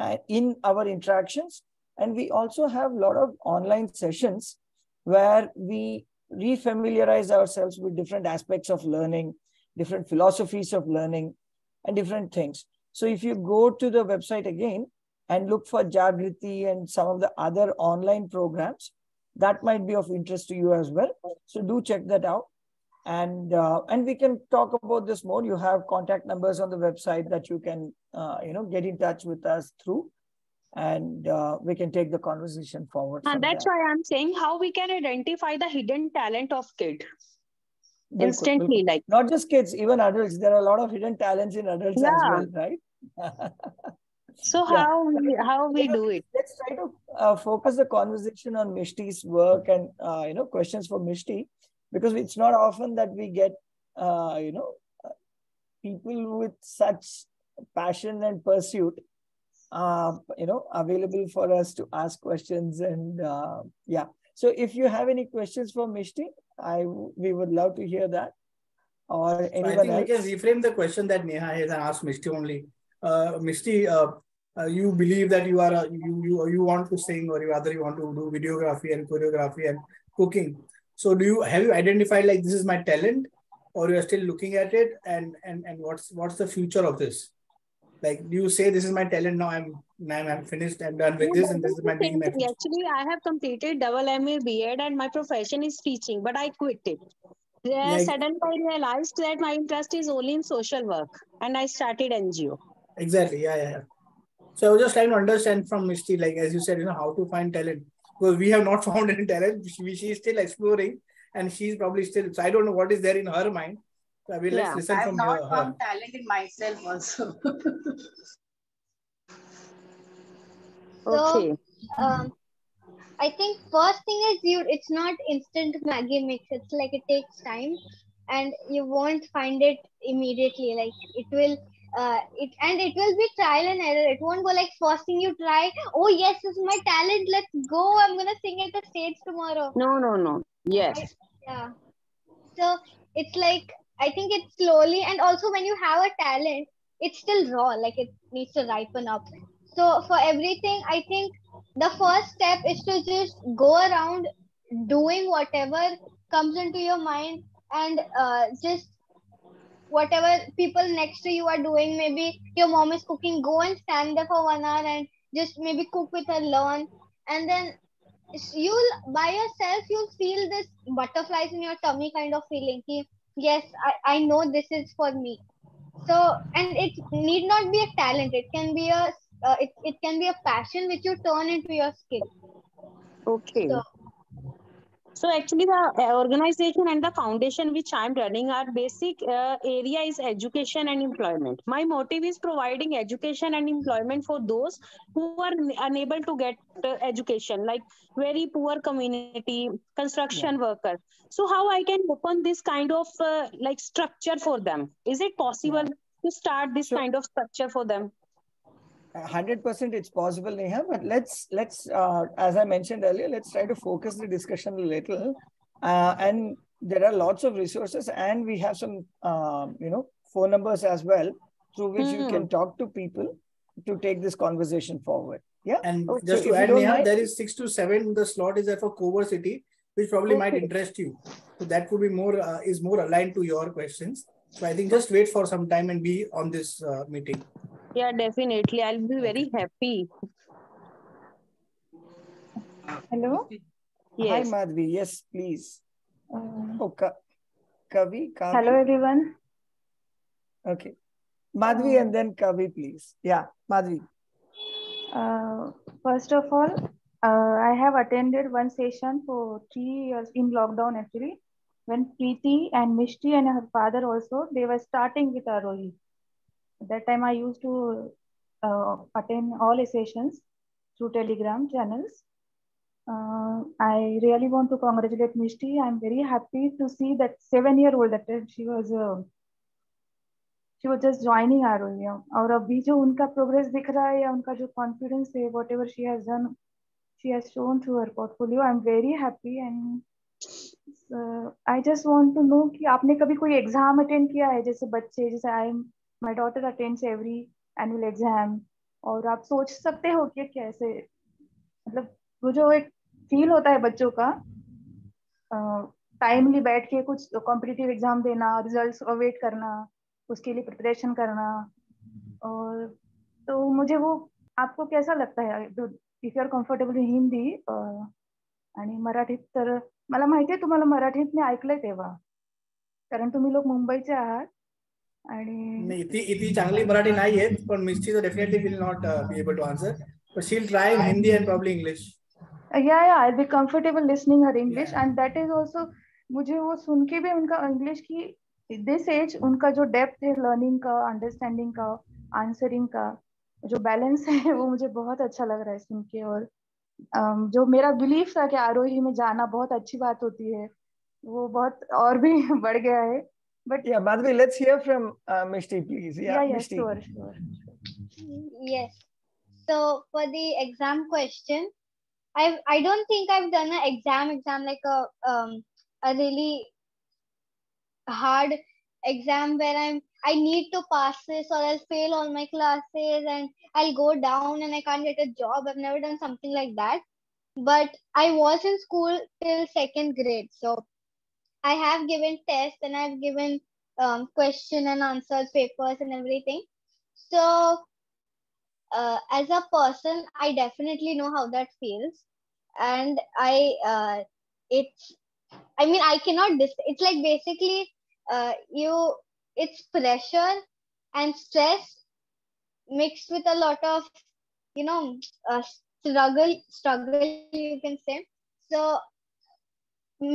uh, in our interactions. And we also have a lot of online sessions where we refamiliarize ourselves with different aspects of learning, different philosophies of learning, and different things. So if you go to the website again and look for Jagriti and some of the other online programs, that might be of interest to you as well. So do check that out. And uh, and we can talk about this more. You have contact numbers on the website that you can uh, you know get in touch with us through, and uh, we can take the conversation forward. And that's why I'm saying how we can identify the hidden talent of kids instantly, like not just kids, even adults. There are a lot of hidden talents in adults yeah. as well, right? So yeah. how we, how we do it? Let's try to uh, focus the conversation on Mishti's work and uh, you know questions for Mishti. Because it's not often that we get, uh, you know, people with such passion and pursuit, uh, you know, available for us to ask questions. And uh, yeah, so if you have any questions for Mishti, I we would love to hear that. Or anyone I think else. We can reframe the question that Neha has and ask Mishti only. Uh, Mishti, uh, uh, you believe that you are a, you you you want to sing, or you rather you want to do videography and choreography and cooking. So do you have you identified like this is my talent, or you are still looking at it, and and and what's what's the future of this? Like, do you say this is my talent now? I'm now I'm finished. I'm done with this, and this is my thing. Actually, I have completed double M A B Ed, and my profession is teaching, but I quit it. There like, suddenly I realized that my interest is only in social work, and I started N G O. Exactly. Yeah, yeah. yeah. So I was just trying to understand from Mishti, like as you said, you know, how to find talent. Because we have not found any talent. She, she is still exploring, and she's probably still. So I don't know what is there in her mind. So I will yeah. let's listen I've from her. I have not found her. talent in myself also. Okay. So, um, I think first thing is you. It's not instant Maggi mix. It's like it takes time, and you won't find it immediately. Like it will. Uh, it and it will be trial and error. It won't go like first thing you try. Oh yes, this is my talent. Let's go. I'm gonna sing at the stage tomorrow. No, no, no. Yes. Right? Yeah. So it's like I think it's slowly, and also when you have a talent, it's still raw. Like it needs to ripen up. So for everything, I think the first step is to just go around doing whatever comes into your mind, and uh, just. Whatever people next to you are doing, maybe your mom is cooking, go and stand there for one hour and just maybe cook with her, learn. And then you'll, by yourself, you'll feel this butterflies in your tummy kind of feeling. Yes, I, I know this is for me. So, and it need not be a talent. It can be a, uh, it, it can be a passion which you turn into your skill. Okay. So, So actually the organization and the foundation which I'm running, our basic uh, area is education and employment. My motive is providing education and employment for those who are unable to get uh, education, like very poor community, construction yeah. workers. So how I can open this kind of uh, like structure for them? Is it possible yeah. to start this sure. kind of structure for them? one hundred percent it's possible, Neha, but let's, let's uh, as I mentioned earlier, let's try to focus the discussion a little. Uh, and there are lots of resources, and we have some, um, you know, phone numbers as well, through which mm. you can talk to people to take this conversation forward. Yeah. And okay. just to add, Neha, mind, there is six to seven, the slot is there for Coversity, which probably okay. might interest you. So that would be more, uh, is more aligned to your questions. So I think just wait for some time and be on this uh, meeting. Yeah, definitely. I'll be very happy. Hello? Yes. Hi, Madhavi. Yes, please. Um, oh, Ka Kavi, Kavi. Hello, everyone. Okay. Madhavi um, and then Kavi, please. Yeah, Madhavi. Uh, first of all, uh, I have attended one session for three years in lockdown, actually, when Preeti and Mishti and her father also, they were starting with Aarohi. That time I used to uh, attend all sessions through Telegram channels. Uh, I really want to congratulate Mishti. I'm very happy to see that seven-year-old that she was uh, she was just joining Aarohi. और अभी जो उनका progress दिख रहा है या उनका जो confidence है, whatever she has done, she has shown through her portfolio. I'm very happy, and uh, I just want to know कि आपने कभी कोई exam attend किया है जैसे बच्चे जैसे I'm My daughter attends every annual exam, और आप सोच सकते हो कि कैसे मतलब वो जो एक फील होता है बच्चों का टाइमली बैठ के कुछ कॉम्पिटिटिव एग्जाम देना, रिजल्ट्स अवेट करना, उसके लिए प्रिपरेशन करना, और तो मुझे वो आपको कैसा लगता है if you are comfortable in Hindi आणि मराठीत? तर मला माहिती आहे तुम्हाला मराठीत मी ऐकलंय तेव्हा, कारण तुम्ही लोक मुंबईचे आहात आणि इतकी चांगली मराठी नाही आहे, पण मिस्टी तो definitely will not be able to answer, but she will try in Hindi and probably English. Yeah yeah I will be comfortable listening her English and that is also मुझे वो सुन के भी उनका इंग्लिश की दिस एज उनका जो depth है learning का, अंडरस्टैंडिंग का, आंसरिंग का जो बैलेंस है वो मुझे बहुत अच्छा लग रहा है सुन के. और um, जो मेरा बिलीफ था कि आरोही में जाना बहुत अच्छी बात होती है वो बहुत और भी बढ़ गया है. बट या बात भी let's hear from Mishti please. Yeah Mishti sure sure yes. So for the exam question I I don't think I've done an exam exam like a um a really hard exam where I'm I need to pass this or I'll fail all my classes and I'll go down and I can't get a job. I've never done something like that. But I was in school till second grade, so I have given tests and I've given um question and answer papers and everything. So Uh, as a person, I definitely know how that feels, and I uh, it's I mean I cannot dis- it's like basically uh, you it's pressure and stress mixed with a lot of you know uh, struggle struggle you can say. So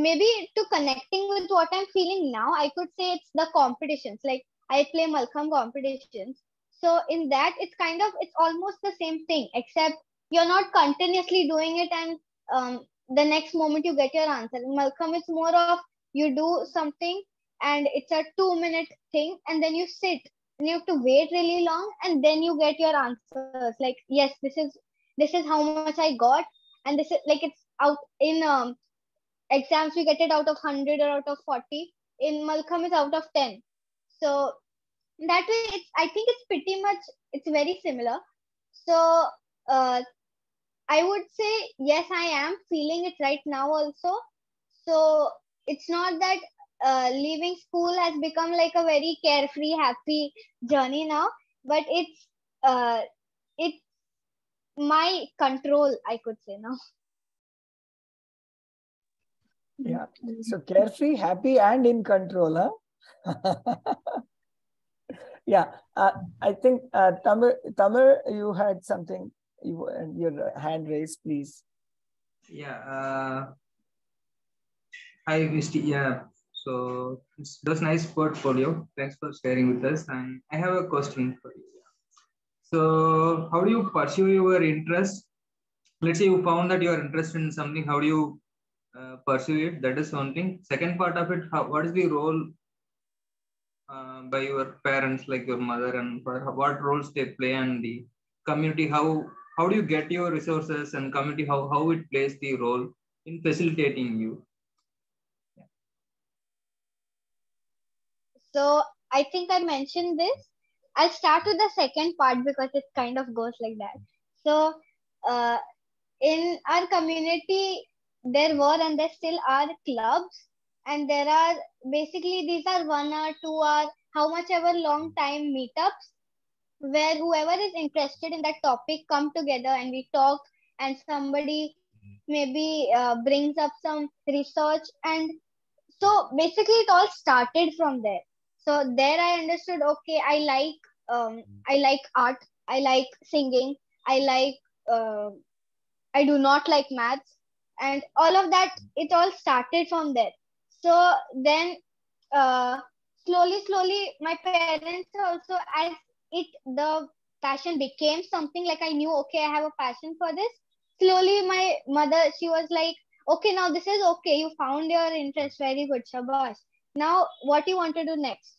maybe to connecting with what I'm feeling now, I could say it's the competitions. Like I play Mallakhamb competitions. So in that, it's kind of, it's almost the same thing, except you're not continuously doing it and um, the next moment you get your answer. In Mallakhamb, it's more of you do something and it's a two-minute thing and then you sit and you have to wait really long and then you get your answers. Like, yes, this is this is how much I got, and this is, like, it's out in um, exams, we get it out of one hundred or out of forty. In Mallakhamb, it's out of ten. So that way, it's, I think it's pretty much, it's very similar. So uh, I would say, yes, I am feeling it right now also. So it's not that uh, leaving school has become like a very carefree, happy journey now, but it's, uh, it's my control, I could say now. Yeah, so carefree, happy and in control, huh? Yeah, uh, I think uh, Tamar, Tamar, you had something, you, your hand raised, please. Yeah, uh, hi, Mishti. Yeah, so it was nice portfolio. Thanks for sharing with us. And I have a question for you. So, how do you pursue your interest? Let's say you found that you are interested in something. How do you uh, pursue it? That is one thing. Second part of it, how, what is the role Uh, by your parents, like your mother, and what roles they play and the community? How how do you get your resources and community? How how it plays the role in facilitating you? So I think I mentioned this. I'll start with the second part because it kind of goes like that. So uh, in our community, there were and there still are clubs. And there are basically these are one or two or how much ever long time meetups where whoever is interested in that topic come together and we talk and somebody maybe uh, brings up some research. And so basically it all started from there. So there I understood, okay, I like um, I like art, I like singing, I like, uh, I do not like maths and all of that, it all started from there. So then uh, slowly, slowly, my parents also, as it, the passion became something like I knew, okay, I have a passion for this. Slowly, my mother, she was like, okay, now this is okay. You found your interest. Very good, shabash. Now, what do you want to do next?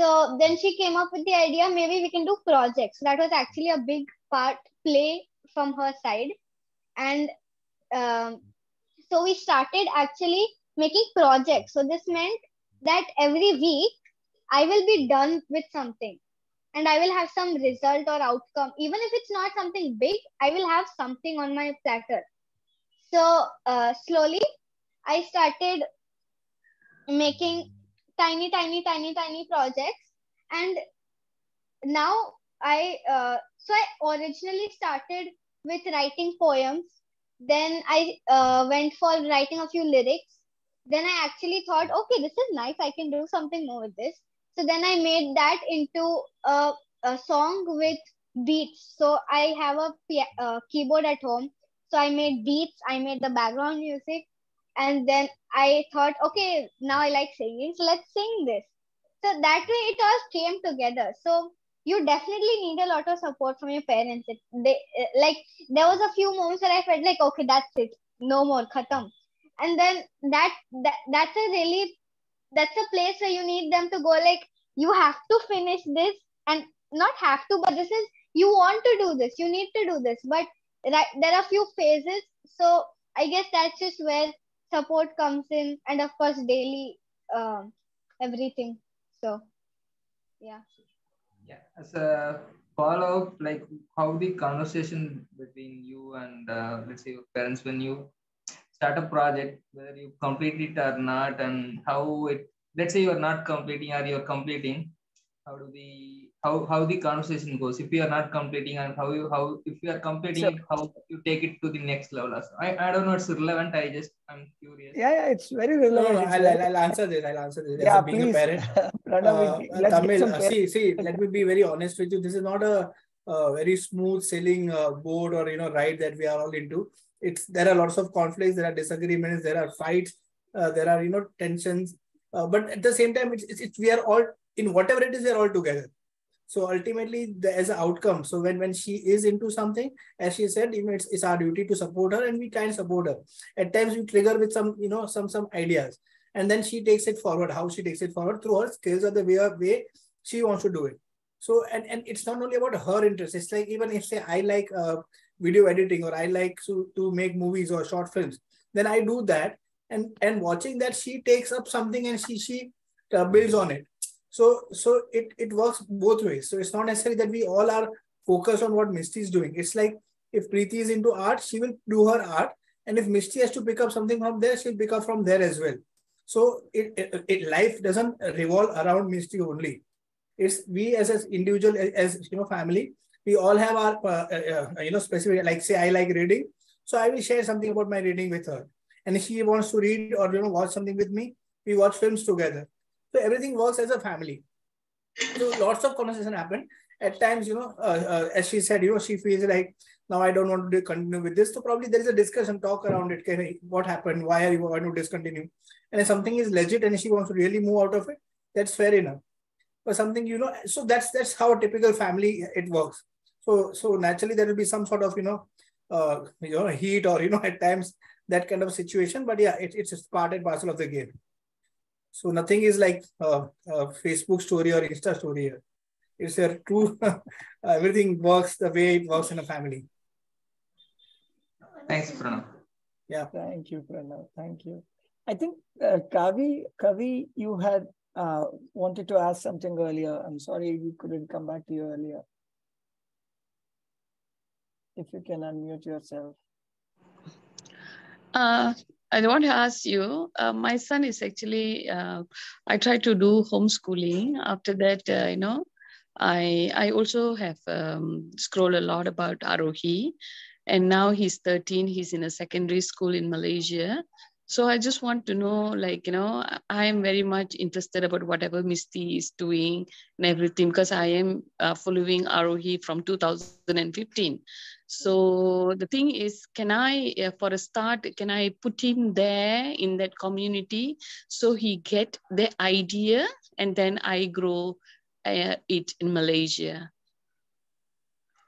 So then she came up with the idea, maybe we can do projects. That was actually a big part play from her side. And um, so we started actually making projects. So this meant that every week I will be done with something and I will have some result or outcome. Even if it's not something big, I will have something on my platter. So uh, slowly I started making tiny, tiny, tiny, tiny projects. And now I uh, so I originally started with writing poems. Then I uh, went for writing a few lyrics. Then I actually thought, okay, this is nice. I can do something more with this. So then I made that into a, a song with beats. So I have a uh, keyboard at home. So I made beats. I made the background music. And then I thought, okay, now I like singing. So let's sing this. So that way it all came together. So you definitely need a lot of support from your parents. It, they, like there was a few moments where I felt like, okay, that's it. No more. Khatam. And then that, that that's a really, that's a place where you need them to go like, you have to finish this, and not have to, but this is, you want to do this, you need to do this, but right, there are a few phases. So I guess that's just where support comes in, and of course daily uh, everything. So yeah. Yeah, as a follow-up, like how the conversation between you and uh, let's say your parents when you start a project, whether you complete it or not, and how it, let's say you are not completing or you're completing, how do the how how the conversation goes if you are not completing, and how you how if you are completing so, how you take it to the next level. Also, I, I don't know, it's relevant. I just I'm curious. Yeah, yeah, it's very relevant. No, no, I'll, I'll, I'll answer this. I'll answer this. Yeah, as being please. A parent, Pranav, uh, Tamil. Uh, see, see. Let me be very honest with you. This is not a, a very smooth sailing uh, board or you know ride that we are all into. It's there are lots of conflicts, there are disagreements, there are fights, uh, there are you know tensions, uh, but at the same time, it's, it's, it's we are all in whatever it is, we are all together. So ultimately, the, as an outcome, so when when she is into something, as she said, you know, it's it's our duty to support her, and we can support her. At times, we trigger with some you know some some ideas, and then she takes it forward. How she takes it forward through her skills or the way or way she wants to do it. So and and it's not only about her interest. It's like even if say I like. Uh, video editing, or I like to, to make movies or short films, then I do that. And, and watching that, she takes up something and she, she uh, builds on it. So, so it, it works both ways. So it's not necessary that we all are focused on what Mishti is doing. It's like if Preeti is into art, she will do her art. And if Mishti has to pick up something from there, she'll pick up from there as well. So it, it, it life doesn't revolve around Mishti only. It's we as an individual, as you know, family, we all have our, uh, uh, you know, specific, like say I like reading. So I will share something about my reading with her. And if she wants to read or, you know, watch something with me, we watch films together. So everything works as a family. So lots of conversation happen. At times, you know, uh, uh, as she said, you know, she feels like, now I don't want to continue with this. So probably there is a discussion, talk around it. Can I, what happened? Why are you going to discontinue? And if something is legit and she wants to really move out of it, that's fair enough. But something, you know, so that's, that's how a typical family, it works. So, so naturally there will be some sort of, you know, uh, you know, heat or, you know, at times that kind of situation, but yeah, it, it's part and parcel of the game. So nothing is like uh, a Facebook story or Insta story here. It's a true, everything works the way it works in a family. Thanks, Pranav. Yeah. Thank you, Pranav. Thank you. I think uh, Kavi, Kavi, you had uh, wanted to ask something earlier. I'm sorry, we couldn't come back to you earlier. If you can unmute yourself. Uh, I want to ask you, uh, my son is actually, uh, I tried to do homeschooling. After that, uh, you know, I I also have um, scrolled a lot about Aarohi, and now he's thirteen, he's in a secondary school in Malaysia. So I just want to know, like, you know, I am very much interested about whatever Mishti is doing and everything, because I am uh, following Aarohi from two thousand fifteen. So the thing is, can I, uh, for a start, can I put him there in that community so he get the idea and then I grow uh, it in Malaysia?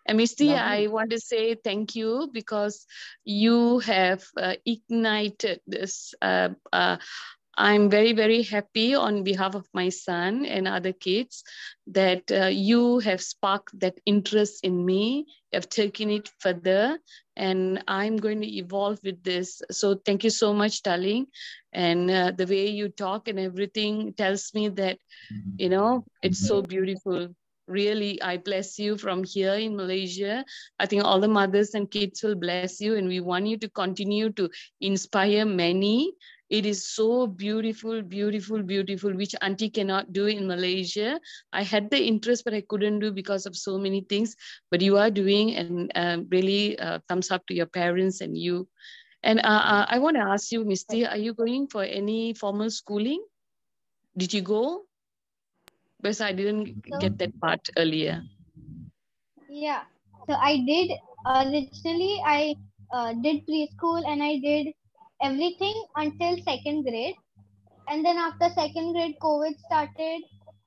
And Mishti, no. I want to say thank you, because you have uh, ignited this. Uh, uh, I'm very, very happy on behalf of my son and other kids that uh, you have sparked that interest in me. You have taken it further, and I'm going to evolve with this. So thank you so much, darling. And uh, the way you talk and everything tells me that, you know, it's so beautiful. Really, I bless you from here in Malaysia. I think all the mothers and kids will bless you, and we want you to continue to inspire many It is so beautiful, beautiful, beautiful, which auntie cannot do in Malaysia. I had the interest, but I couldn't do because of so many things. But you are doing, and um, really uh, thumbs up to your parents and you. And uh, I want to ask you, Mishti, are you going for any formal schooling? Did you go? Because I didn't so, get that part earlier. Yeah, so I did. Originally, I uh, did preschool and I did everything until second grade. And then after second grade, COVID started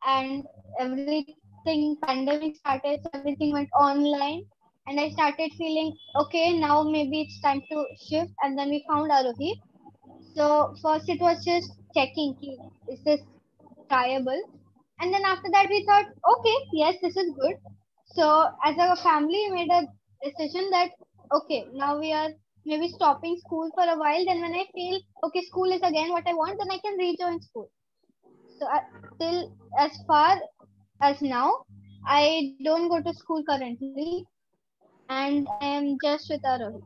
and everything, pandemic started, so everything went online. And I started feeling, okay, now maybe it's time to shift. And then we found Aarohi. So first it was just checking, is this tryable? And then after that we thought, okay, yes, this is good. So as a family, we made a decision that, okay, now we are maybe stopping school for a while. Then when I feel, okay, school is again what I want, then I can rejoin school. So uh, till as far as now, I don't go to school currently. And I am just with Aarohi.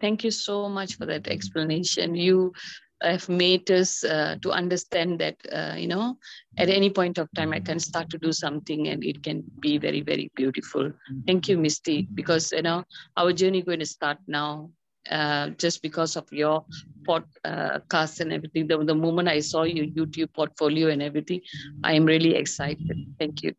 Thank you so much for that explanation. You have made us uh, to understand that, uh, you know, at any point of time, I can start to do something and it can be very, very beautiful. Thank you, Mishti, because, you know, our journey is going to start now. Uh, just because of your podcast and everything. The, the moment I saw your YouTube portfolio and everything, I am really excited. Thank you.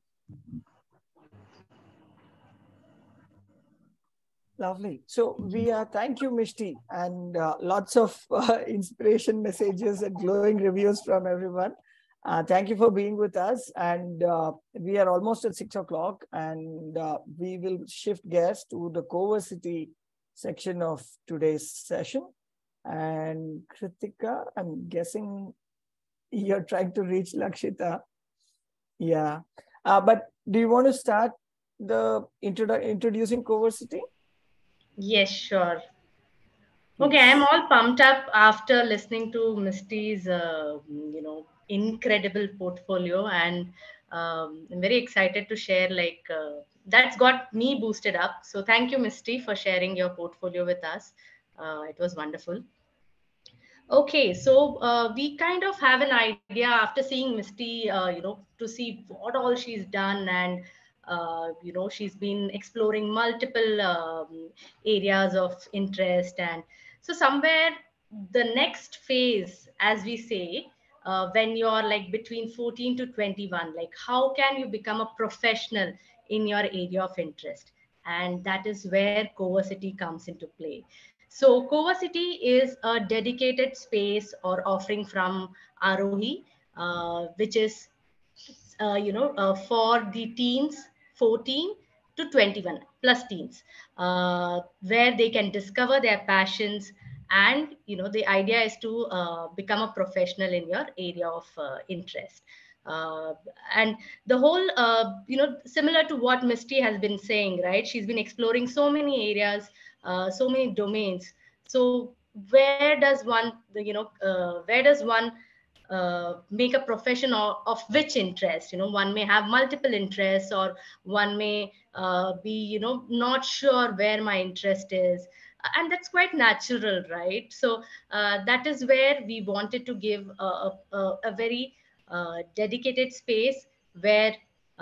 Lovely. So we are, thank you, Mishti, and uh, lots of uh, inspiration messages and glowing reviews from everyone. Uh, thank you for being with us. And uh, we are almost at six o'clock and uh, we will shift gears to the Coversity section of today's session. And Kritika, I'm guessing you're trying to reach Lakshita. Yeah. Uh, but do you want to start the introdu- introducing Coversity? Yes, sure. Okay, I'm all pumped up after listening to Mishti's, uh, you know, incredible portfolio, and um, I'm very excited to share. Like uh, that's got me boosted up. So thank you, Mishti, for sharing your portfolio with us. Uh, it was wonderful. Okay, so uh, we kind of have an idea after seeing Mishti, uh, you know, to see what all she's done and. Uh, you know, she's been exploring multiple um, areas of interest. And so somewhere the next phase, as we say, uh, when you're like between fourteen to twenty-one, like how can you become a professional in your area of interest? And that is where Coversity comes into play. So Coversity is a dedicated space or offering from Aarohi, uh, which is, uh, you know, uh, for the teens, fourteen to twenty-one plus teens, uh, where they can discover their passions. And, you know, the idea is to uh, become a professional in your area of uh, interest. Uh, and the whole, uh, you know, similar to what Mishti has been saying, right? She's been exploring so many areas, uh, so many domains. So where does one, you know, uh, where does one Uh, make a profession of, of which interest? You know, one may have multiple interests, or one may uh, be, you know, not sure where my interest is. And that's quite natural, right? So uh, that is where we wanted to give a, a, a very uh, dedicated space where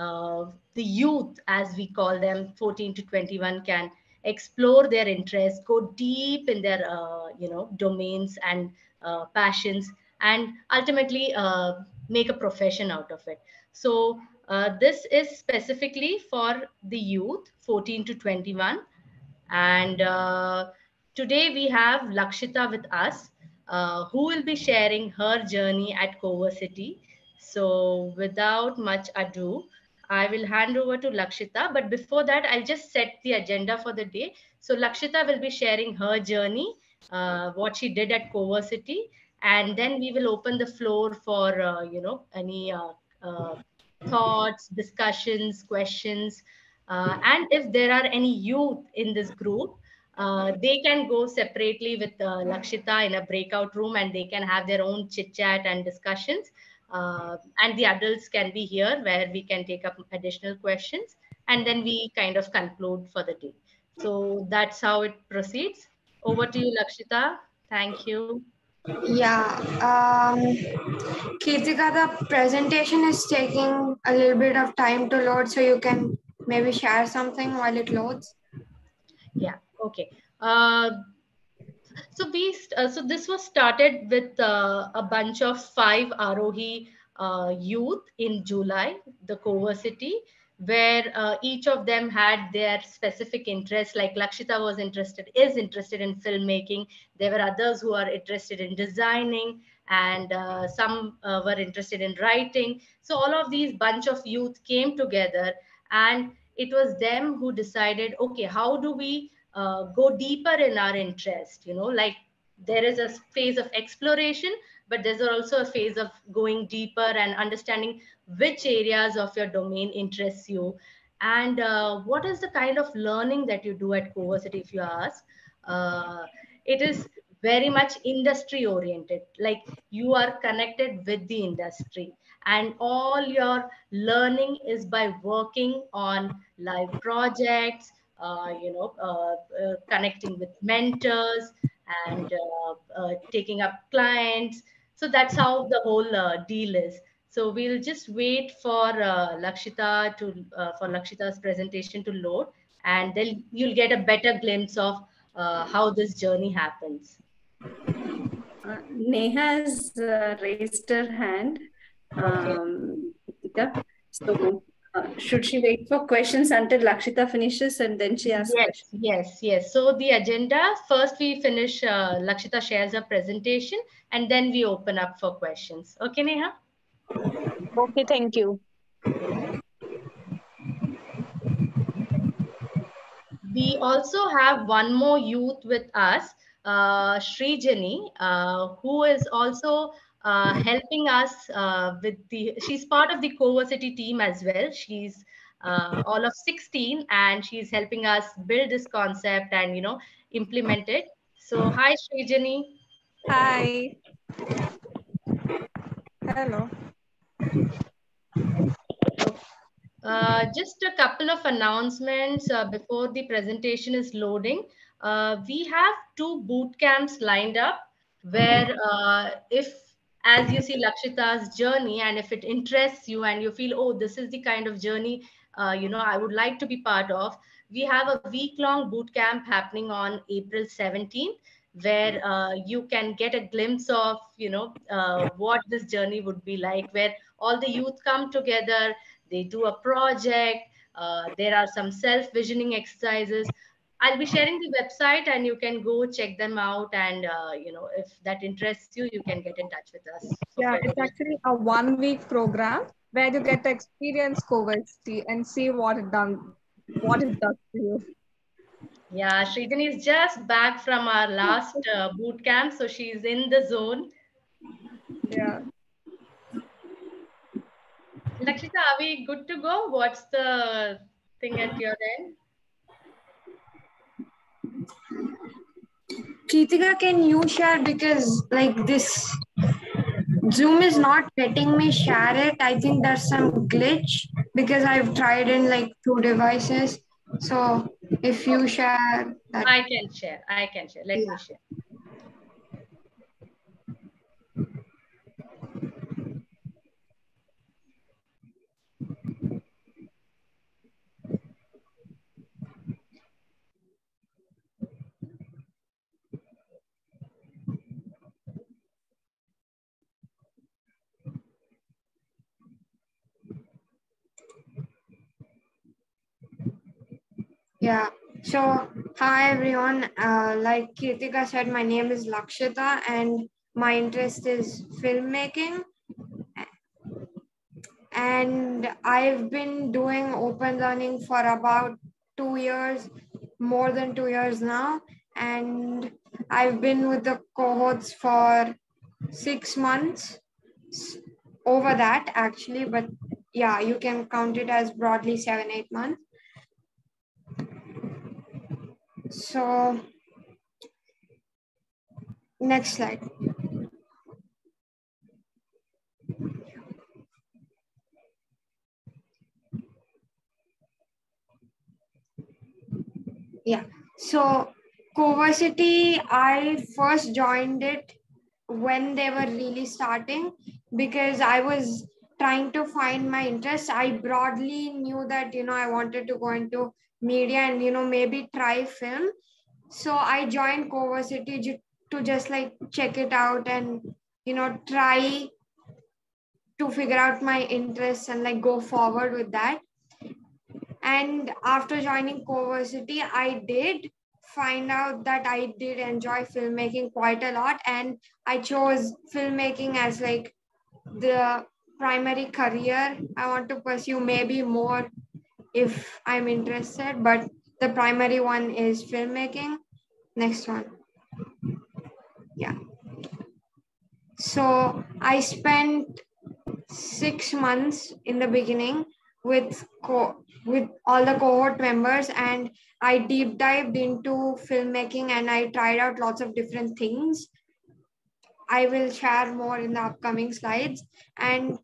uh, the youth, as we call them, fourteen to twenty-one, can explore their interests, go deep in their, uh, you know, domains and uh, passions, and ultimately uh, make a profession out of it. So uh, this is specifically for the youth, fourteen to twenty-one. And uh, today we have Lakshita with us, uh, who will be sharing her journey at Coversity. So without much ado, I will hand over to Lakshita. But before that, I'll just set the agenda for the day. So Lakshita will be sharing her journey, uh, what she did at Coversity. And then we will open the floor for, uh, you know, any uh, uh, thoughts, discussions, questions. Uh, and if there are any youth in this group, uh, they can go separately with uh, Lakshita in a breakout room, and they can have their own chit chat and discussions. Uh, and the adults can be here where we can take up additional questions. And then we kind of conclude for the day. So that's how it proceeds. Over to you, Lakshita. Thank you. Yeah, um, Kritika, the presentation is taking a little bit of time to load, so you can maybe share something while it loads. Yeah, okay. Uh, so we uh, so this was started with uh, a bunch of five Aarohi uh, youth in July, the Coversity, where uh, each of them had their specific interests. Like Lakshita was interested, is interested in filmmaking. There were others who are interested in designing, and uh, some uh, were interested in writing. So all of these bunch of youth came together, and it was them who decided, okay, how do we uh, go deeper in our interest? You know, like there is a phase of exploration, but there's also a phase of going deeper and understanding which areas of your domain interests you, and uh, what is the kind of learning that you do at Coversity, if you ask. Uh, it is very much industry oriented, like you are connected with the industry, and all your learning is by working on live projects, uh, you know, uh, uh, connecting with mentors, and uh, uh, taking up clients. So that's how the whole uh, deal is. So we'll just wait for uh, Lakshita to uh, for Lakshita's presentation to load, and then you'll get a better glimpse of uh, how this journey happens. Uh, Neha has uh, raised her hand. Um, okay. So uh, should she wait for questions until Lakshita finishes and then she asks? Yes, questions? yes, yes. So the agenda, first we finish, uh, Lakshita shares her presentation, and then we open up for questions. Okay, Neha? Okay, thank you. We also have one more youth with us, uh, Shrijani, uh, who is also uh, helping us uh, with the, she's part of the Coversity team as well. She's uh, all of sixteen, and she's helping us build this concept and, you know, implement it. So hi, Shrijani. Hi. Hello. Uh, just a couple of announcements uh, before the presentation is loading. Uh, we have two boot camps lined up where uh, if, as you see Lakshita's journey, and if it interests you and you feel, oh, this is the kind of journey, uh, you know, I would like to be part of, we have a week-long boot camp happening on April seventeenth. Where uh, you can get a glimpse of, you know, uh, what this journey would be like, where all the youth come together, they do a project, uh, there are some self-visioning exercises. I'll be sharing the website, and you can go check them out, and, uh, you know, if that interests you, you can get in touch with us. Yeah, it's actually a one-week program where you get to experience Coversity and see what it done, what it does to you. Yeah, Shrijani is just back from our last uh, boot camp, so she's in the zone. Yeah. Lakshita, are we good to go? What's the thing at your end? Kritika, can you share? Because like this Zoom is not letting me share it. I think there's some glitch because I've tried in like two devices. So if you share that. I can share, I can share, let yeah. me share. Yeah, so hi everyone, uh, like Kritika said, my name is Lakshita and my interest is filmmaking, and I've been doing open learning for about two years, more than two years now, and I've been with the cohorts for six months over that actually, but yeah, you can count it as broadly seven, eight months. So, next slide. Yeah, so Coversity, I first joined it when they were really starting, because I was trying to find my interest. I broadly knew that, you know, I wanted to go into media and, you know, maybe try film. So I joined Coversity to just like check it out and, you know, try to figure out my interests and like go forward with that. And after joining Coversity, I did find out that I did enjoy filmmaking quite a lot, and I chose filmmaking as like the primary career I want to pursue. Maybe more if I'm interested, but the primary one is filmmaking. Next one. Yeah. So I spent six months in the beginning with co with all the cohort members, and I deep dived into filmmaking and I tried out lots of different things. I will share more in the upcoming slides. And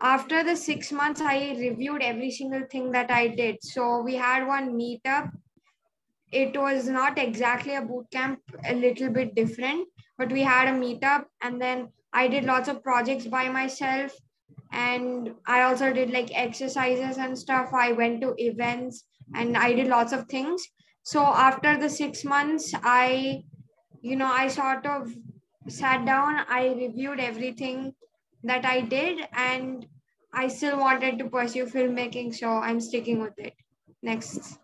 after the six months, I reviewed every single thing that I did. So we had one meetup. It was not exactly a boot camp, a little bit different, but we had a meetup, and then I did lots of projects by myself. And I also did like exercises and stuff. I went to events and I did lots of things. So after the six months, I, you know, I sort of sat down, I reviewed everything that I did, and I still wanted to pursue filmmaking, so I'm sticking with it. Next.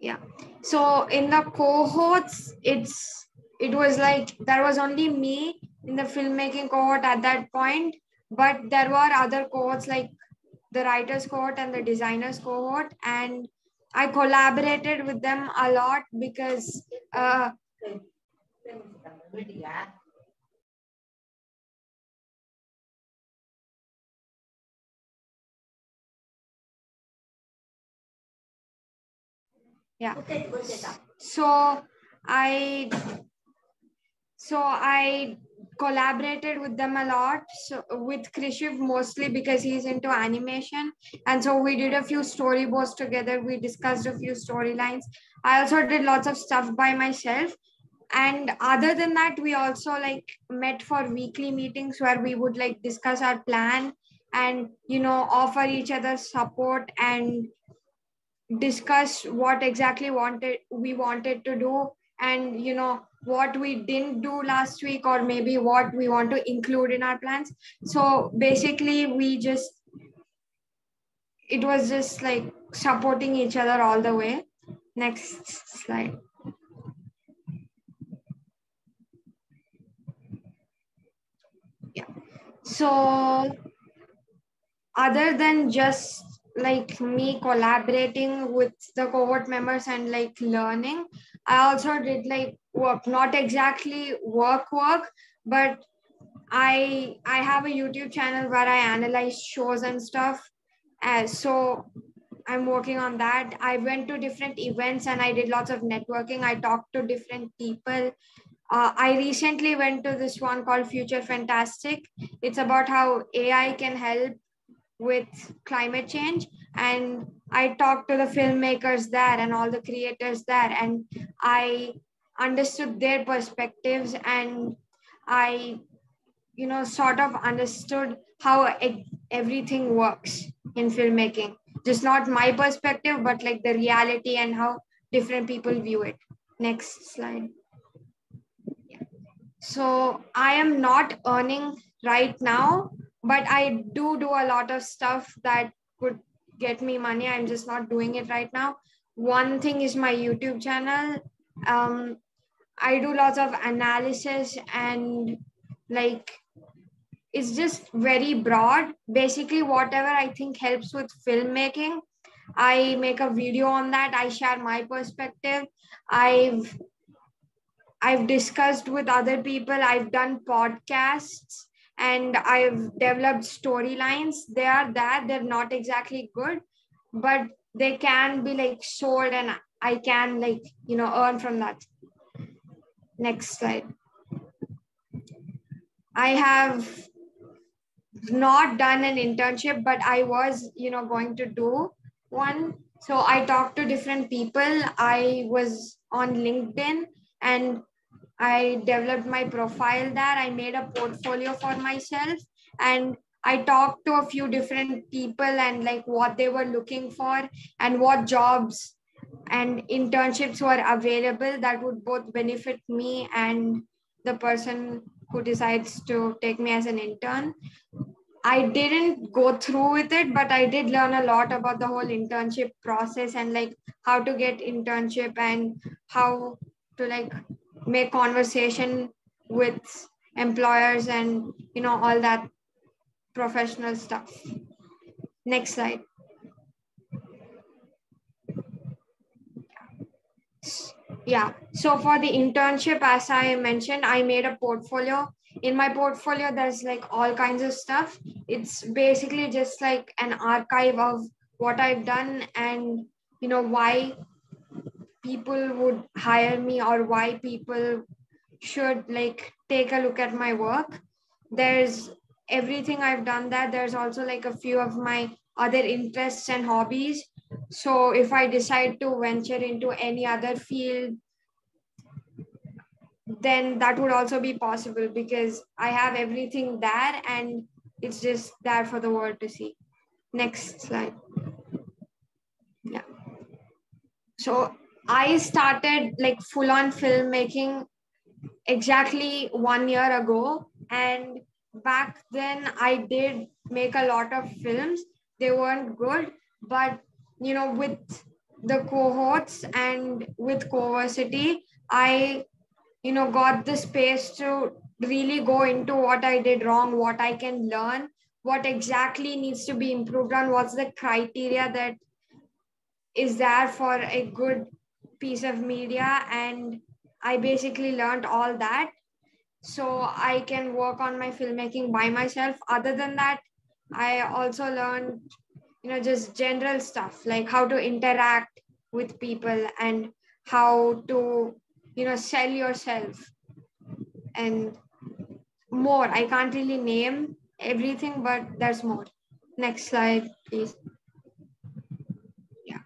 Yeah. So in the cohorts, it's it was like there was only me in the filmmaking cohort at that point, but there were other cohorts like the writers cohort and the designers cohort, and I collaborated with them a lot because uh, yeah. So I so I collaborated with them a lot, so with Krishiv mostly because he's into animation, and so we did a few storyboards together. We discussed a few storylines. I also did lots of stuff by myself. And other than that, we also like met for weekly meetings where we would like discuss our plan and, you know, offer each other support and discuss what exactly wanted we wanted to do, and, you know, what we didn't do last week, or maybe what we want to include in our plans. So basically we just, it was just like supporting each other all the way. Next slide. So other than just like me collaborating with the cohort members and like learning, I also did like work, not exactly work work, but I, I have a YouTube channel where I analyze shows and stuff. Uh, so I'm working on that. I went to different events and I did lots of networking. I talked to different people. Uh, I recently went to this one called Future Fantastic. It's about how A I can help with climate change. And I talked to the filmmakers there and all the creators there, and I understood their perspectives, and I, you know, sort of understood how everything works in filmmaking. Just not my perspective, but like the reality and how different people view it. Next slide. So I am not earning right now, but I do do a lot of stuff that could get me money. I'm just not doing it right now. One thing is my YouTube channel. Um, I do lots of analysis and like, it's just very broad. Basically, whatever I think helps with filmmaking, I make a video on that. I share my perspective. I've I've discussed with other people, I've done podcasts, and I've developed storylines. They are that, they're not exactly good, but they can be like sold, and I can like, you know, earn from that. Next slide. I have not done an internship, but I was, you know, going to do one. So I talked to different people. I was on LinkedIn, and I developed my profile there. I made a portfolio for myself, and I talked to a few different people and like what they were looking for and what jobs and internships were available that would both benefit me and the person who decides to take me as an intern. I didn't go through with it, but I did learn a lot about the whole internship process and like how to get internship and how to like make conversation with employers and, you know, all that professional stuff. Next slide. Yeah, so for the internship, as I mentioned, I made a portfolio. In my portfolio, there's like all kinds of stuff. It's basically just like an archive of what I've done and, you know, why people would hire me or why people should like take a look at my work. There's everything I've done there. There's also like a few of my other interests and hobbies. So if I decide to venture into any other field, then that would also be possible because I have everything there and it's just there for the world to see. Next slide. Yeah. So I started like full-on filmmaking exactly one year ago. And back then I did make a lot of films. They weren't good, but you know, with the cohorts and with Coversity, I, you know, got the space to really go into what I did wrong, what I can learn, what exactly needs to be improved on, what's the criteria that is there for a good piece of media. And I basically learned all that so I can work on my filmmaking by myself. Other than that, I also learned, you know, just general stuff like how to interact with people and how to, you know, sell yourself and more. I can't really name everything, but there's more. Next slide, please. Yeah.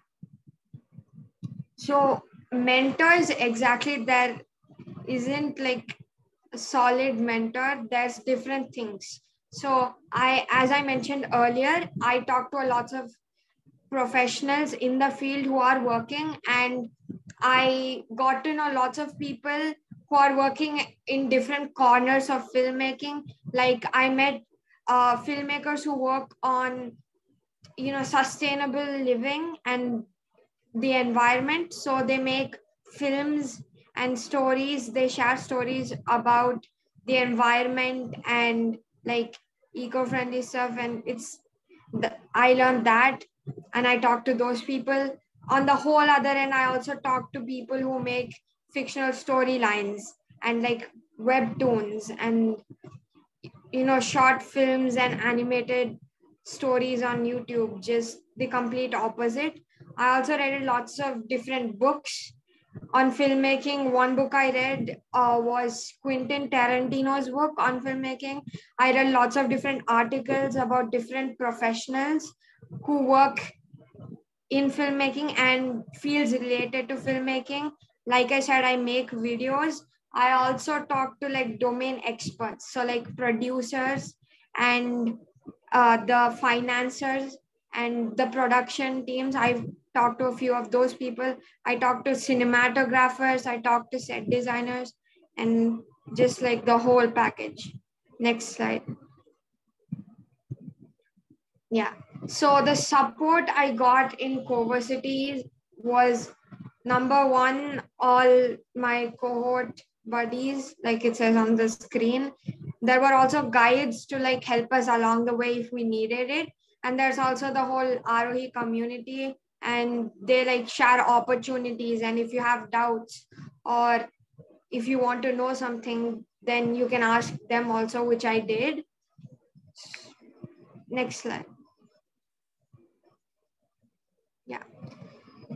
So mentors, exactly, there isn't like a solid mentor. There's different things. So I, as I mentioned earlier, I talked to lots of professionals in the field who are working, and I got to know lots of people who are working in different corners of filmmaking. Like I met uh, filmmakers who work on, you know, sustainable living and the environment. So they make films and stories. They share stories about the environment and like eco-friendly stuff, and it's the, I learned that and I talked to those people. On the whole other end, I also talked to people who make fictional storylines and like webtoons and, you know, short films and animated stories on YouTube, just the complete opposite. I also read lots of different books on filmmaking. One book I read uh, was Quentin Tarantino's book on filmmaking. I read lots of different articles about different professionals who work in filmmaking and fields related to filmmaking. Like I said, I make videos. I also talk to like domain experts. So like producers and uh, the financiers and the production teams. I've talked to a few of those people. I talked to cinematographers. I talked to set designers and just like the whole package. Next slide. Yeah. So the support I got in Coversity was, number one, all my cohort buddies, like it says on the screen. There were also guides to like help us along the way if we needed it. And there's also the whole Aarohi community, and they like share opportunities. And if you have doubts or if you want to know something, then you can ask them also, which I did. Next slide. Yeah.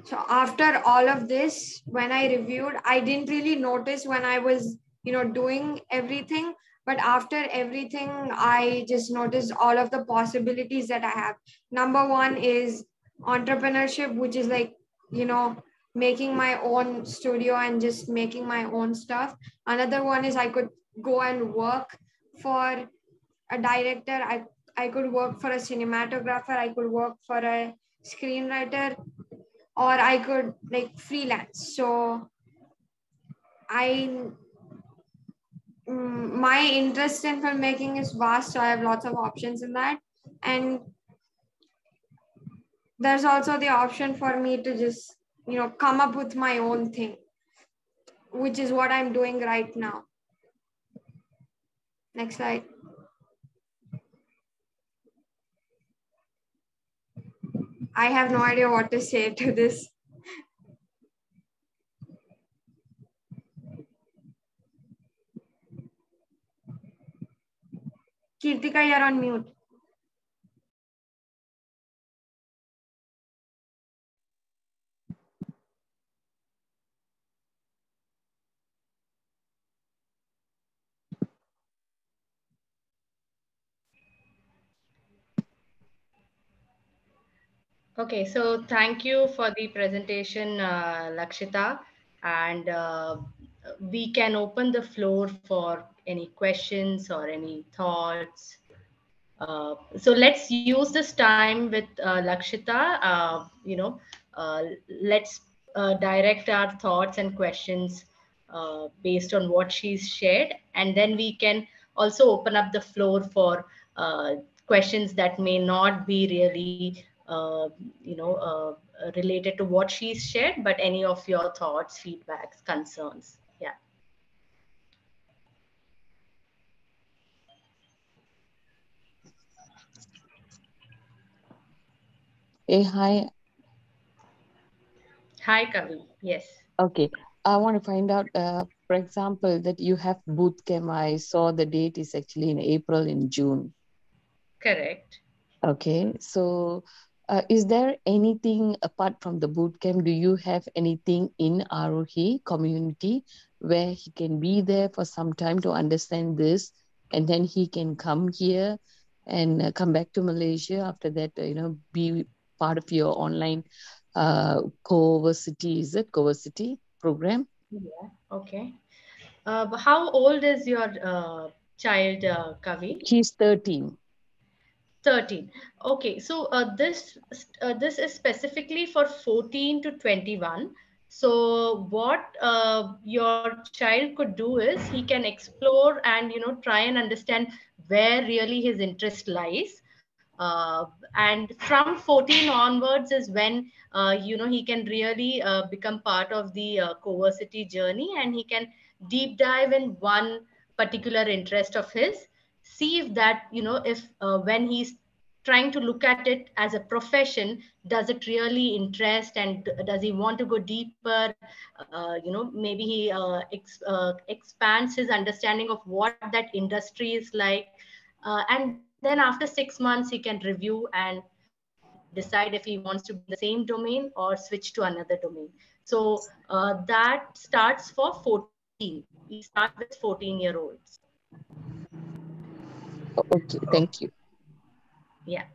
So after all of this, when I reviewed, I didn't really notice when I was, you know, doing everything, but after everything, I just noticed all of the possibilities that I have. Number one is entrepreneurship, which is like, you know, making my own studio and just making my own stuff. Another one is I could go and work for a director. I, I could work for a cinematographer. I could work for a screenwriter, or I could like freelance. So I, my interest in filmmaking is vast. So I have lots of options in that. And there's also the option for me to just, you know, come up with my own thing, which is what I'm doing right now. Next slide. I have no idea what to say to this. Kritika, you're on mute. Okay, so thank you for the presentation, uh, Lakshita, and uh, we can open the floor for any questions or any thoughts. Uh, so let's use this time with uh, Lakshita, uh, you know, uh, let's uh, direct our thoughts and questions uh, based on what she's shared, and then we can also open up the floor for uh, questions that may not be really Uh, you know, uh, related to what she's shared, but any of your thoughts, feedbacks, concerns. Yeah. Hey, hi. Hi, Kavi. Yes. Okay. I want to find out, uh, for example, that you have boot camp. I saw the date is actually in April and June. Correct. Okay. So, Uh, is there anything apart from the bootcamp? Do you have anything in Aarohi community where he can be there for some time to understand this, and then he can come here and uh, come back to Malaysia after that? Uh, you know, be part of your online uh, Coversity, is it Coversity program? Yeah. Okay. Uh, how old is your uh, child, uh, Kavi? She's thirteen. thirteen. Okay, so uh, this uh, this is specifically for fourteen to twenty-one. So what uh, your child could do is he can explore and, you know, try and understand where really his interest lies. Uh, and from fourteen onwards is when, uh, you know, he can really uh, become part of the uh, Coversity journey, and he can deep dive in one particular interest of his. See if that, you know, if uh, when he's trying to look at it as a profession, does it really interest, and does he want to go deeper? Uh, you know, maybe he uh, ex uh, expands his understanding of what that industry is like. Uh, and then after six months, he can review and decide if he wants to be in the same domain or switch to another domain. So uh, that starts for fourteen. We start with fourteen year olds. Okay, thank you. Yeah.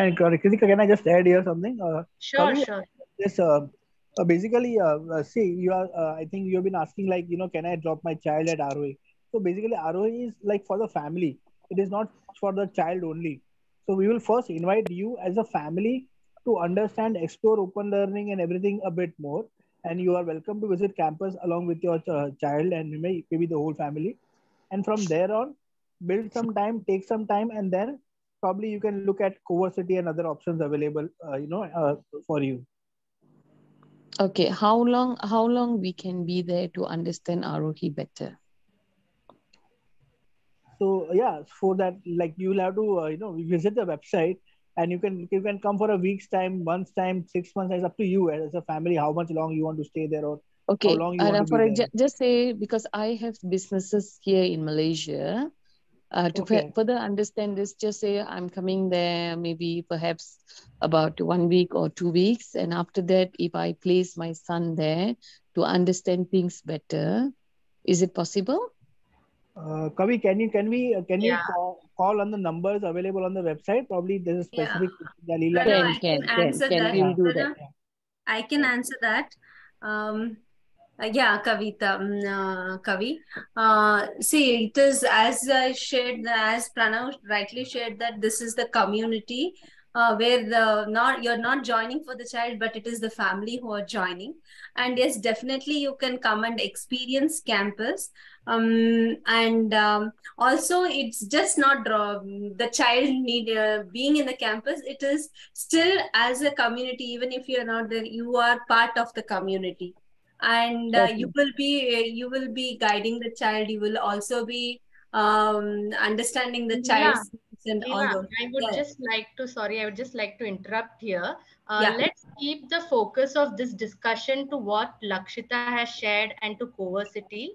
And Kritika, can I just add here something? Uh, sure, Kavi, sure. Yes, uh, uh, basically, uh, uh, see, you are, uh, I think you've been asking, like, you know, can I drop my child at Aarohi? So basically, Aarohi is like for the family. It is not for the child only. So we will first invite you as a family to understand, explore open learning and everything a bit more. And you are welcome to visit campus along with your uh, child and may, maybe the whole family. And from there on, build some time, take some time, and then probably you can look at Coversity and other options available, uh, you know, uh, for you. Okay, how long? How long we can be there to understand Aarohi better? So yeah, for that, like you will have to, uh, you know, visit the website, and you can you can come for a week's time, month's time, six months. It's up to you as a family how much long you want to stay there or okay. How long you want uh, to for be there. Just say, because I have businesses here in Malaysia. Uh, to okay. further understand this, just say I'm coming there maybe perhaps about one week or two weeks. And after that, if I place my son there to understand things better, is it possible? Uh, Kavi, can you can we can yeah. you call, call on the numbers available on the website? Probably there's a specific... Yeah. Leela. Can, can, can, can, can, can we do that? I can answer that. Um, Uh, yeah, Kavita, um, uh, Kavi. Uh, see, it is, as I shared, as Pranav rightly shared, that this is the community uh, where the not you're not joining for the child, but it is the family who are joining. And yes, definitely you can come and experience campus. Um, and um, also, it's just not uh, the child need uh, being in the campus. It is still as a community, even if you're not there, you are part of the community. And uh, you will be you will be guiding the child. You will also be um, understanding the child's yeah. and yeah. all those. I would yeah. just like to sorry. I would just like to interrupt here. Uh, yeah. Let's keep the focus of this discussion to what Lakshita has shared and to Coversity.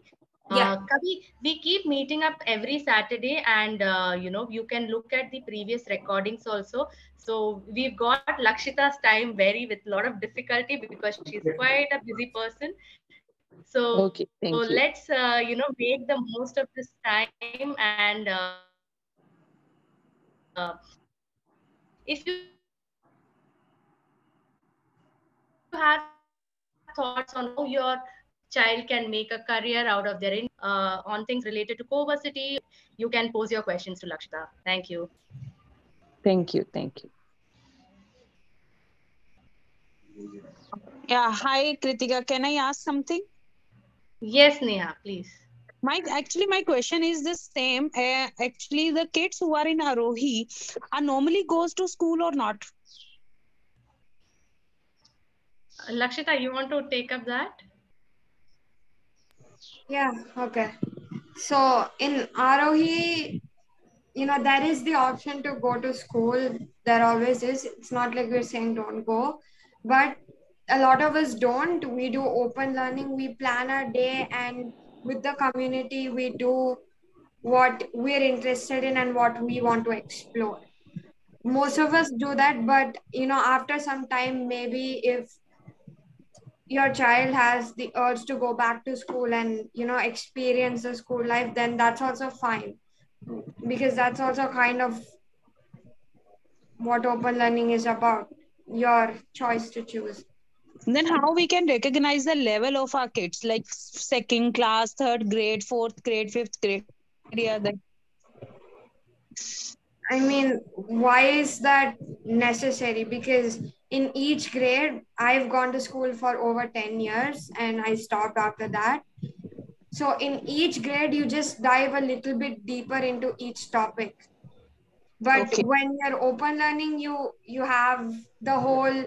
Yeah, uh, Kavi, we keep meeting up every Saturday, and uh, you know you can look at the previous recordings also. So we've got Lakshita's time very with a lot of difficulty because she's quite a busy person. So okay, thank so you. Let's uh, you know make the most of this time, and uh, uh, if you have thoughts on how your child can make a career out of their in, uh, on things related to Coversity, you can pose your questions to Lakshita. Thank you. Thank you. Thank you. Yeah. Hi, Kritika. Can I ask something? Yes, Neha, please. My actually, my question is the same. Uh, actually, the kids who are in Aarohi are normally goes to school or not? Lakshita, you want to take up that? Yeah, okay. So in Aarohi, you know, there is the option to go to school. There always is. It's not like we're saying don't go, but a lot of us don't. We do open learning. We plan our day, and with the community, we do what we're interested in and what we want to explore. Most of us do that, but you know, after some time, maybe if your child has the urge to go back to school and, you know, experience the school life, then that's also fine, because that's also kind of what open learning is about, your choice to choose. Then how we can recognize the level of our kids, like second class, third grade, fourth grade, fifth grade? Yeah, that... I mean, why is that necessary? Because in each grade, I've gone to school for over ten years and I stopped after that. So in each grade, you just dive a little bit deeper into each topic. But okay. when you're open learning, you, you have the whole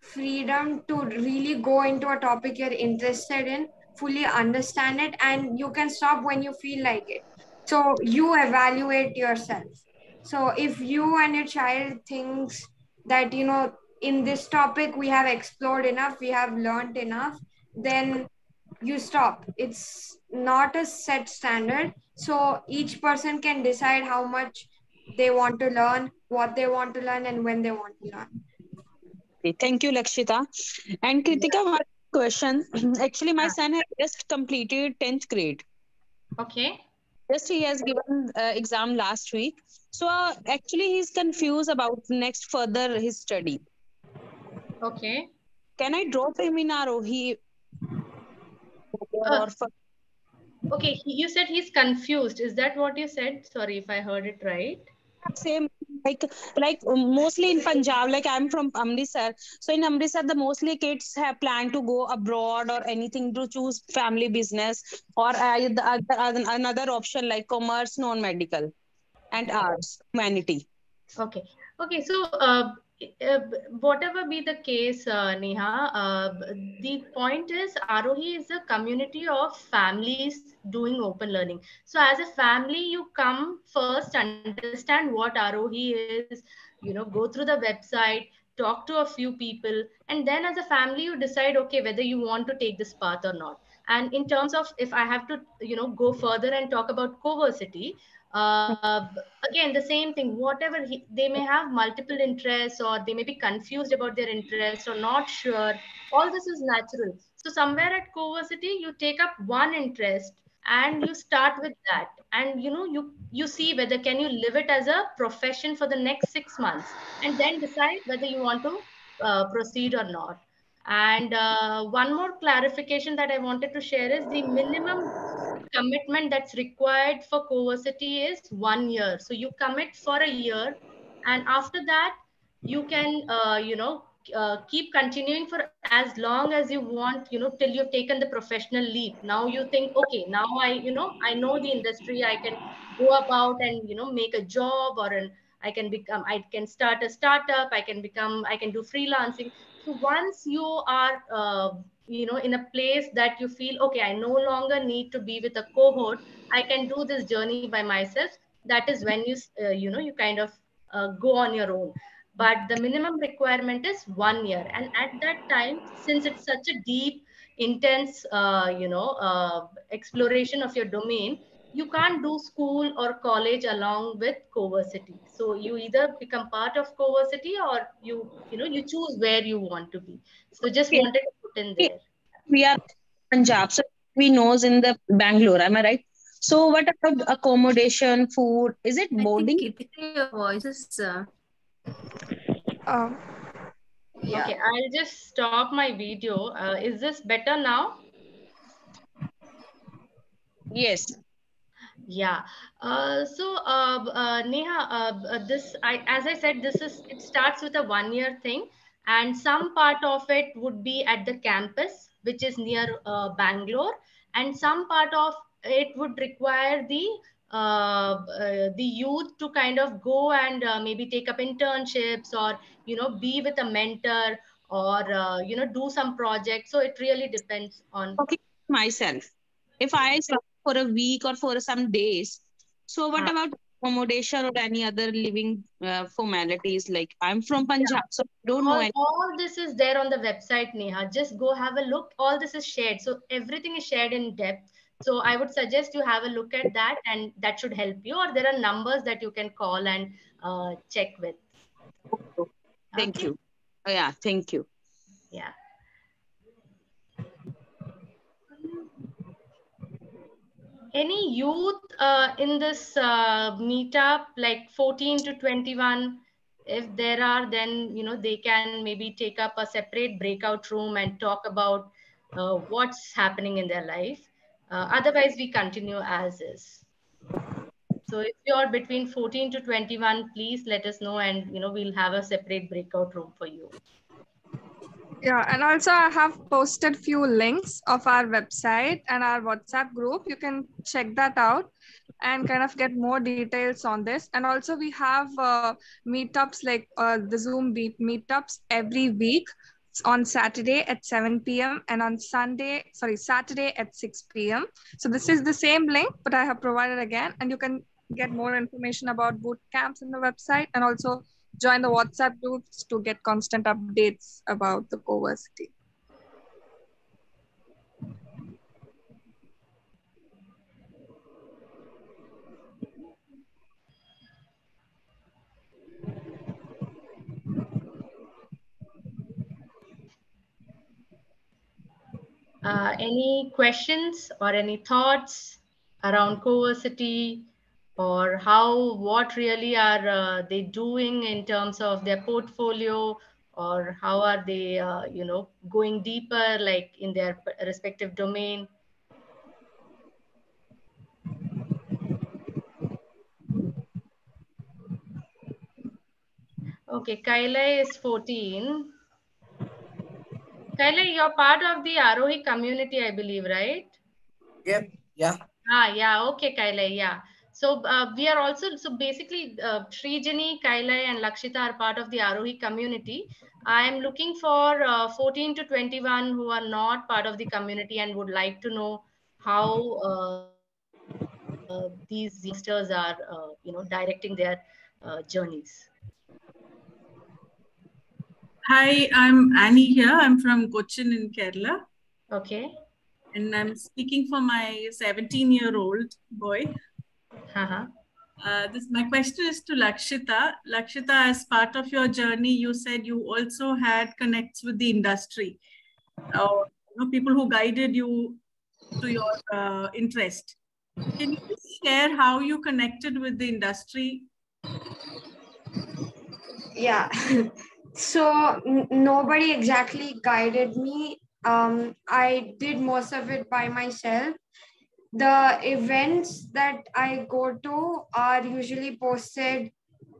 freedom to really go into a topic you're interested in, fully understand it, and you can stop when you feel like it. So you evaluate yourself. So if you and your child thinks that, you know, in this topic, we have explored enough, we have learned enough, then you stop. It's not a set standard. So each person can decide how much they want to learn, what they want to learn, and when they want to learn. Okay, thank you, Lakshita. And Kritika, one question. Actually, my son has just completed tenth grade. Okay. Just he has given uh, exam last week. So uh, actually, he's confused about next further his study. Okay. Can I drop him in Aarohi? Uh, okay, you said he's confused. Is that what you said? Sorry if I heard it right. Same, like like mostly in Punjab, like I'm from Amritsar. So in Amritsar, the mostly kids have planned to go abroad or anything to choose family business or uh, the other, another option like commerce, non-medical and arts, humanity. Okay. Okay, so... Uh, Uh, whatever be the case, uh, Neha, uh, the point is Aarohi is a community of families doing open learning. So as a family, you come first, understand what Aarohi is, you know, go through the website, talk to a few people, and then as a family, you decide, okay, whether you want to take this path or not. And in terms of if I have to, you know, go further and talk about Coversity, Uh, again, the same thing, whatever he, they may have multiple interests, or they may be confused about their interests or not sure. All this is natural. So somewhere at Coversity, you take up one interest and you start with that. And, you know, you, you see whether can you live it as a profession for the next six months and then decide whether you want to uh, proceed or not. And uh, one more clarification that I wanted to share is the minimum commitment that's required for Coversity is one year. So you commit for a year, and after that, you can, uh, you know, uh, keep continuing for as long as you want, you know, till you've taken the professional leap. Now you think, okay, now I, you know, I know the industry, I can go about and, you know, make a job, or an, I can become, I can start a startup, I can become, I can do freelancing. So once you are, uh, you know, in a place that you feel, okay, I no longer need to be with a cohort, I can do this journey by myself, that is when you, uh, you know, you kind of uh, go on your own. But the minimum requirement is one year. And at that time, since it's such a deep, intense, uh, you know, uh, exploration of your domain, you can't do school or college along with Coversity. So you either become part of Coversity, or you, you know, you choose where you want to be. So just okay. wanted to put in there. We are Punjab, so we knows in the Bangalore, am I right? So what about accommodation, food? Is it boarding? I think your voice is... Uh... Uh, yeah. Okay, I'll just stop my video. Uh, is this better now? Yes. Yeah. Uh, so, uh, uh, Neha, uh, this, I, as I said, this is, it starts with a one-year thing, and some part of it would be at the campus, which is near uh, Bangalore, and some part of it would require the uh, uh, the youth to kind of go and uh, maybe take up internships, or, you know, be with a mentor, or, uh, you know, do some projects. So it really depends on... Okay, myself. If I... for a week or for some days. So what ah. about accommodation or any other living uh, formalities? Like I'm from Punjab, yeah. so I don't all, know. Any all this is there on the website, Neha. Just go have a look. All this is shared. So everything is shared in depth. So I would suggest you have a look at that, and that should help you. Or there are numbers that you can call and uh, check with. Thank okay. you. Oh, yeah, thank you. Yeah. Any youth uh, in this uh, meetup, like fourteen to twenty-one, if there are, then, you know, they can maybe take up a separate breakout room and talk about uh, what's happening in their life. Uh, otherwise, we continue as is. So if you're between fourteen to twenty-one, please let us know, and, you know, we'll have a separate breakout room for you. Yeah, and also I have posted few links of our website and our WhatsApp group. You can check that out and kind of get more details on this. And also we have uh, meetups, like uh, the Zoom meetups every week. It's on Saturday at seven p m and on Sunday, sorry, Saturday at six p m So this is the same link, but I have provided again, and you can get more information about boot camps in the website, and also join the WhatsApp groups to get constant updates about the Coversity. Uh, any questions or any thoughts around Coversity? Or how, what really are uh, they doing in terms of their portfolio, or how are they, uh, you know, going deeper, like in their respective domain? Okay, Kailai is fourteen. Kailai, you're part of the Aarohi community, I believe, right? Yep, yeah. Ah, yeah, okay, Kailai, yeah. So uh, we are also, so basically uh, Shrijani, Kailai and Lakshita are part of the Aarohi community. I am looking for uh, fourteen to twenty-one who are not part of the community and would like to know how uh, uh, these youngsters are, uh, you know, directing their uh, journeys. Hi, I'm Annie here. I'm from Cochin in Kerala. Okay. And I'm speaking for my seventeen-year-old boy. Uh-huh. uh, this, my question is to Lakshita. Lakshita, as part of your journey, you said you also had connects with the industry, or uh, you know, people who guided you to your uh, interest. Can you share how you connected with the industry? Yeah. So n- nobody exactly guided me. Um, I did most of it by myself. The events that I go to are usually posted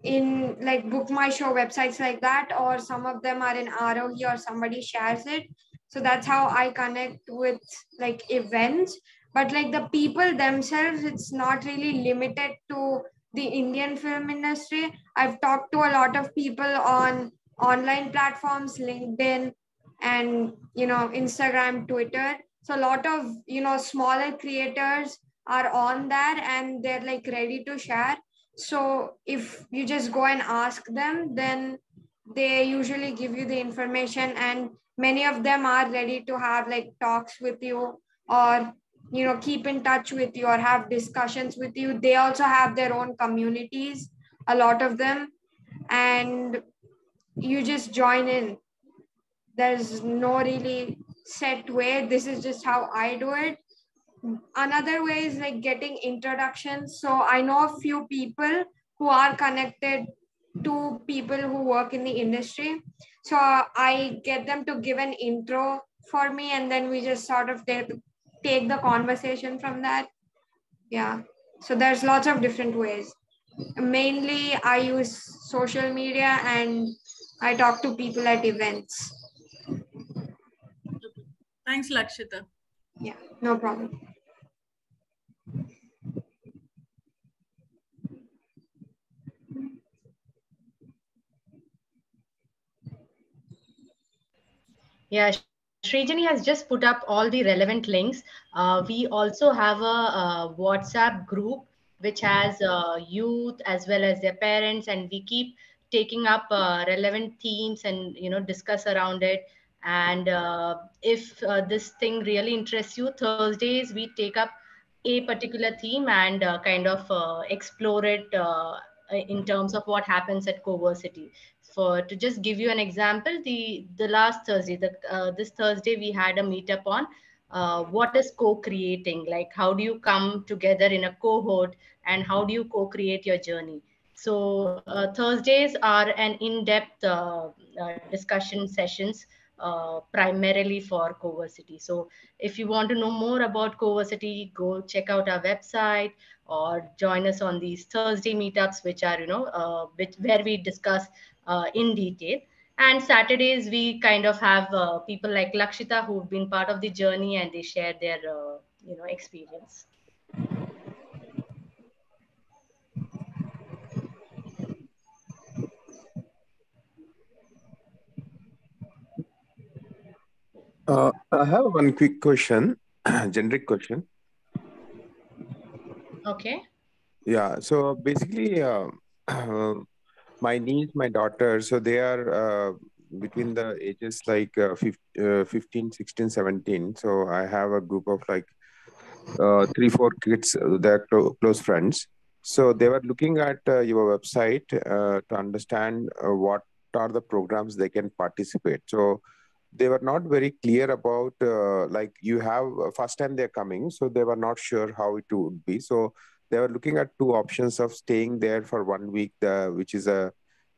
in like Book My Show websites like that, or some of them are in Aarohi or somebody shares it. So that's how I connect with like events. But like the people themselves, it's not really limited to the Indian film industry. I've talked to a lot of people on online platforms, LinkedIn, and, you know, Instagram, Twitter. So a lot of, you know, smaller creators are on there and they're like ready to share. So if you just go and ask them, then they usually give you the information, and many of them are ready to have like talks with you, or, you know, keep in touch with you or have discussions with you. They also have their own communities, a lot of them, and you just join in. There's no really set way. This is just how I do it. Another way is like getting introductions. So I know a few people who are connected to people who work in the industry. So I get them to give an intro for me, and then we just sort of take, take the conversation from that. Yeah. So there's lots of different ways. Mainly I use social media and I talk to people at events. Thanks, Lakshita. Yeah, no problem. Yeah, Shrijani has just put up all the relevant links. Uh, we also have a, a WhatsApp group which has uh, youth as well as their parents, and we keep taking up uh, relevant themes and, you know, discuss around it. And uh, if uh, this thing really interests you, Thursdays we take up a particular theme and uh, kind of uh, explore it uh, in terms of what happens at Coversity. For to just give you an example, the the last Thursday, the, uh, this Thursday we had a meetup on uh, what is co-creating, like how do you come together in a cohort and how do you co-create your journey. So uh, Thursdays are an in-depth uh, uh, discussion sessions Uh, primarily for Coversity. So if you want to know more about Coversity, go check out our website or join us on these Thursday meetups, which are, you know, uh, which, where we discuss uh, in detail. And Saturdays, we kind of have uh, people like Lakshita who've been part of the journey and they share their, uh, you know, experience. Uh, I have one quick question, generic question. Okay. Yeah. So basically, uh, uh, my niece, my daughter, so they are uh, between the ages like uh, fifteen, sixteen, seventeen. So I have a group of like uh, three, four kids, they're clo- close friends. So they were looking at uh, your website uh, to understand uh, what are the programs they can participate. So they were not very clear about, uh, like you have, uh, first time they're coming, so they were not sure how it would be. So they were looking at two options of staying there for one week, uh, which is a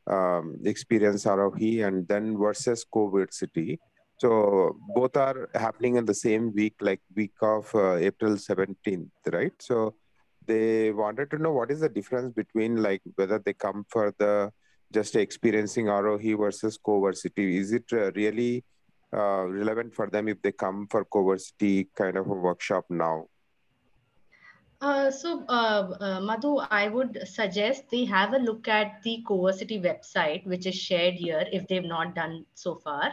um, experience Aarohi, and then versus Coversity. So both are happening in the same week, like week of uh, April seventeenth, right? So they wanted to know what is the difference between like whether they come for the just experiencing Aarohi versus Coversity. Is it uh, really Uh, relevant for them if they come for Coversity kind of a workshop now? Uh, so, uh, uh, Madhu, I would suggest they have a look at the Coversity website, which is shared here if they've not done so far,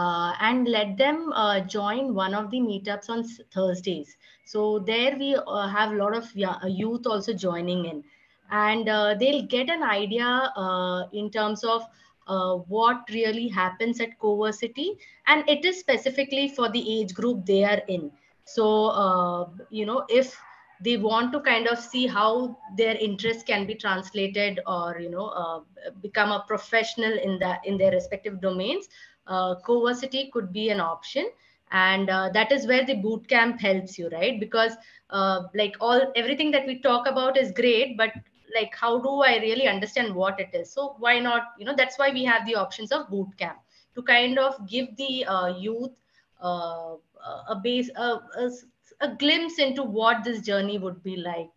uh, and let them uh, join one of the meetups on Thursdays. So there we uh, have a lot of youth also joining in, and uh, they'll get an idea uh, in terms of Uh, what really happens at Coversity, and it is specifically for the age group they are in. So, uh, you know, if they want to kind of see how their interests can be translated or, you know, uh, become a professional in, the, in their respective domains, uh, Coversity could be an option. And uh, that is where the bootcamp helps you, right? Because uh, like all everything that we talk about is great, but like, how do I really understand what it is? So why not, you know, that's why we have the options of boot camp to kind of give the uh, youth uh, a base, a, a, a glimpse into what this journey would be like.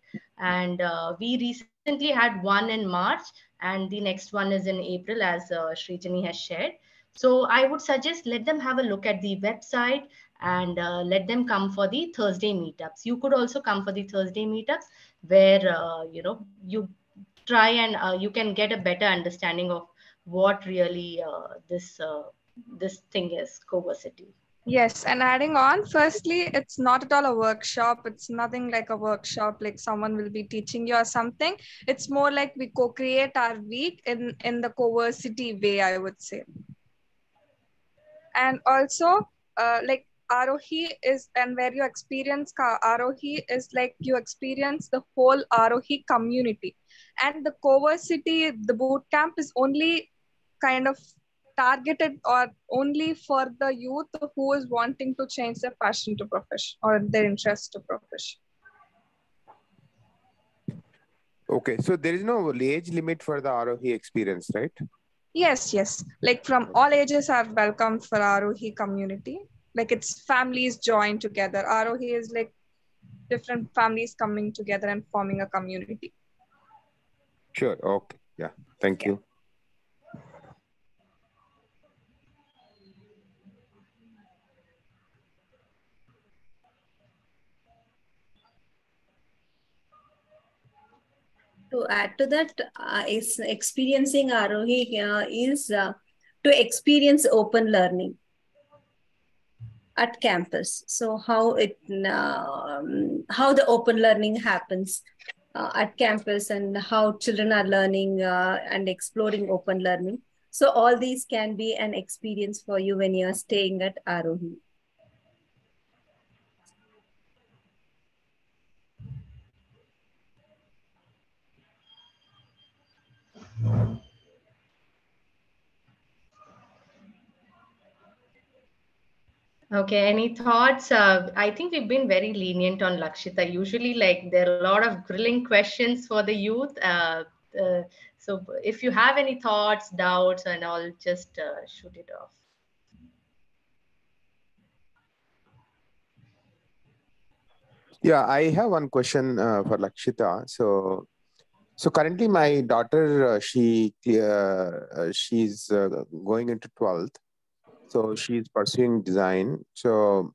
And uh, we recently had one in March and the next one is in April, as uh, Shrijani has shared. So I would suggest let them have a look at the website and uh, let them come for the Thursday meetups. You could also come for the Thursday meetups where, uh, you know, you try and uh, you can get a better understanding of what really uh, this, uh, this thing is, Coversity. Yes, and adding on, firstly, it's not at all a workshop. It's nothing like a workshop, like someone will be teaching you or something. It's more like we co-create our week in, in the Coversity way, I would say. And also, uh, like Aarohi is, and where you experience Aarohi is like you experience the whole Aarohi community. And the Coversity, the boot camp is only kind of targeted or only for the youth who is wanting to change their passion to profession or their interest to profession. Okay, so there is no age limit for the Aarohi experience, right? Yes, yes. Like from all ages are welcome for Aarohi community. Like it's families join together. Aarohi is like different families coming together and forming a community. Sure. Okay. Yeah. Thank yeah. you. To add to that, uh, is experiencing Aarohi uh, is uh, to experience open learning at campus. So how it um, how the open learning happens uh, at campus and how children are learning uh, and exploring open learning. So all these can be an experience for you when you are staying at Aarohi. Okay, any thoughts? Uh, I think we've been very lenient on Lakshita. Usually, like, there are a lot of grilling questions for the youth. Uh, uh, so if you have any thoughts, doubts and all, just uh, shoot it off. Yeah, I have one question uh, for Lakshita. So, So currently my daughter, uh, she, uh, she's uh, going into twelfth. So she's pursuing design. So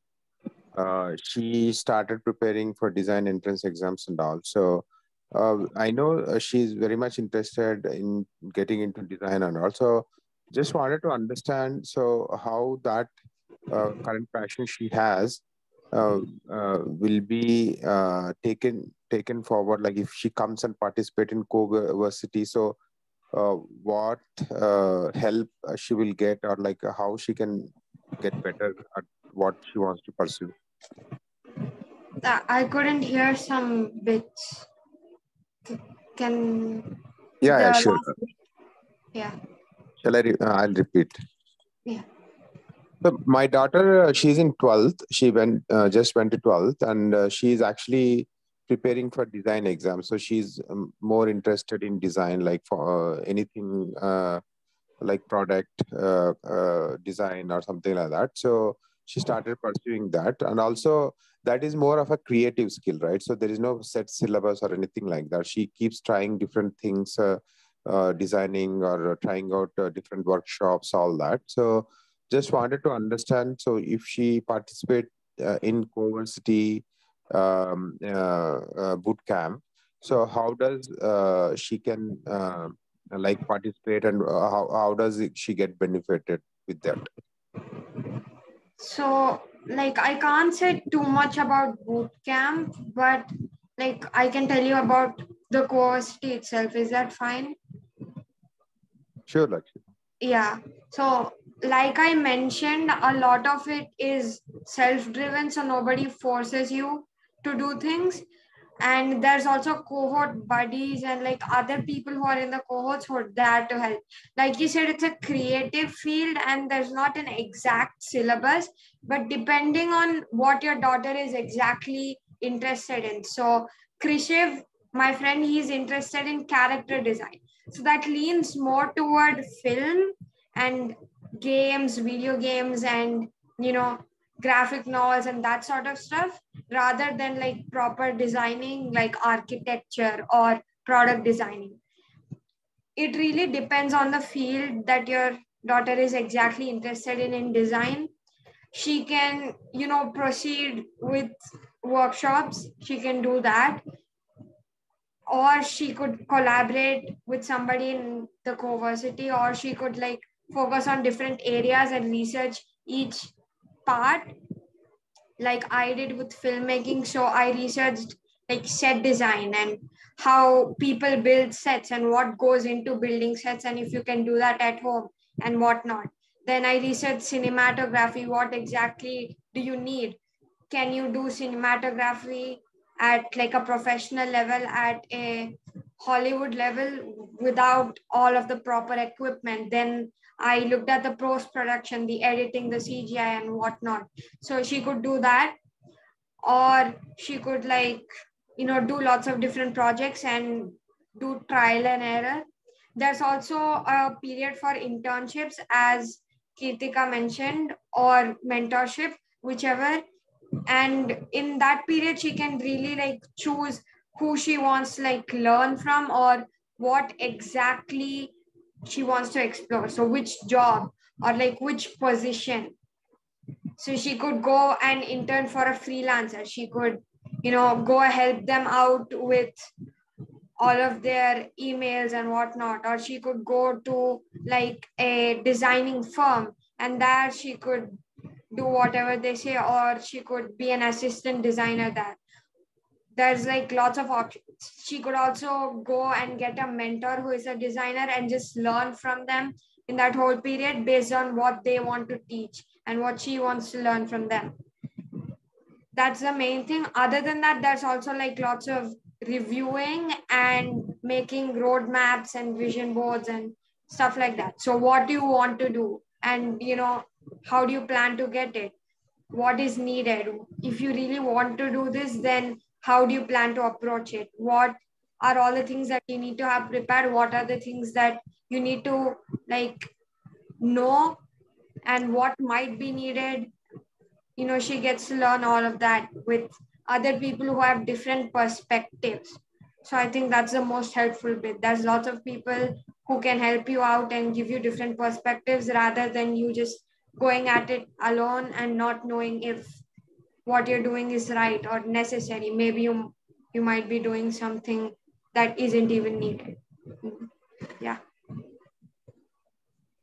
uh, she started preparing for design entrance exams and all. So uh, I know uh, she's very much interested in getting into design and also just wanted to understand. So how that uh, current passion she has uh, uh, will be uh, taken taken forward, like if she comes and participate in Coversity, so uh, what uh, help she will get, or like how she can get better at what she wants to pursue. I couldn't hear some bits. Can yeah, yeah sure. Yeah. Shall I? Re I'll repeat. Yeah. So my daughter, she's in twelfth. She went uh, just went to twelfth, and uh, she's actually preparing for design exams. So she's um, more interested in design, like for uh, anything uh, like product uh, uh, design or something like that. So she started pursuing that. And also that is more of a creative skill, right? So there is no set syllabus or anything like that. She keeps trying different things, uh, uh, designing or trying out uh, different workshops, all that. So just wanted to understand. So if she participate uh, in Coversity, um uh, uh, boot camp, so how does uh, she can uh, like participate, and uh, how, how does she get benefited with that? So like I can't say too much about boot camp, but like I can tell you about the Coversity itself. Is that fine? Sure, Lakshya. Yeah, so like I mentioned, a lot of it is self-driven, so nobody forces you to do things, and there's also cohort buddies and like other people who are in the cohorts who are there to help. Like you said, it's a creative field and there's not an exact syllabus, but depending on what your daughter is exactly interested in. So Krishiv my friend, he's interested in character design. So that leans more toward film and games, video games, and, you know, graphic novels and that sort of stuff, rather than like proper designing, like architecture or product designing. It really depends on the field that your daughter is exactly interested in in design. She can, you know, proceed with workshops. She can do that. Or she could collaborate with somebody in the Coversity, or she could like focus on different areas and research each part. Like I did with filmmaking. So I researched like set design and how people build sets and what goes into building sets, and if you can do that at home and whatnot. Then I researched cinematography. What exactly do you need? Can you do cinematography at like a professional level, at a Hollywood level, without all of the proper equipment? Then I looked at the post-production, the editing, the C G I and whatnot. So she could do that, or she could like, you know, do lots of different projects and do trial and error. There's also a period for internships, as Kritika mentioned, or mentorship, whichever. And in that period, she can really like choose who she wants to like learn from, or what exactly she wants to explore. So which job or like which position. So she could go and intern for a freelancer. She could, you know, go help them out with all of their emails and whatnot. Or she could go to like a designing firm, and there she could do whatever they say, or she could be an assistant designer there. There's like lots of options. She could also go and get a mentor who is a designer and just learn from them in that whole period based on what they want to teach and what she wants to learn from them. That's the main thing. Other than that, there's also like lots of reviewing and making roadmaps and vision boards and stuff like that. So what do you want to do? And, you know, how do you plan to get it? What is needed? If you really want to do this, then how do you plan to approach it? What are all the things that you need to have prepared? What are the things that you need to like know, and what might be needed? You know, she gets to learn all of that with other people who have different perspectives. So I think that's the most helpful bit. There's lots of people who can help you out and give you different perspectives, rather than you just going at it alone and not knowing if what you're doing is right or necessary. Maybe you, you might be doing something that isn't even needed. Yeah.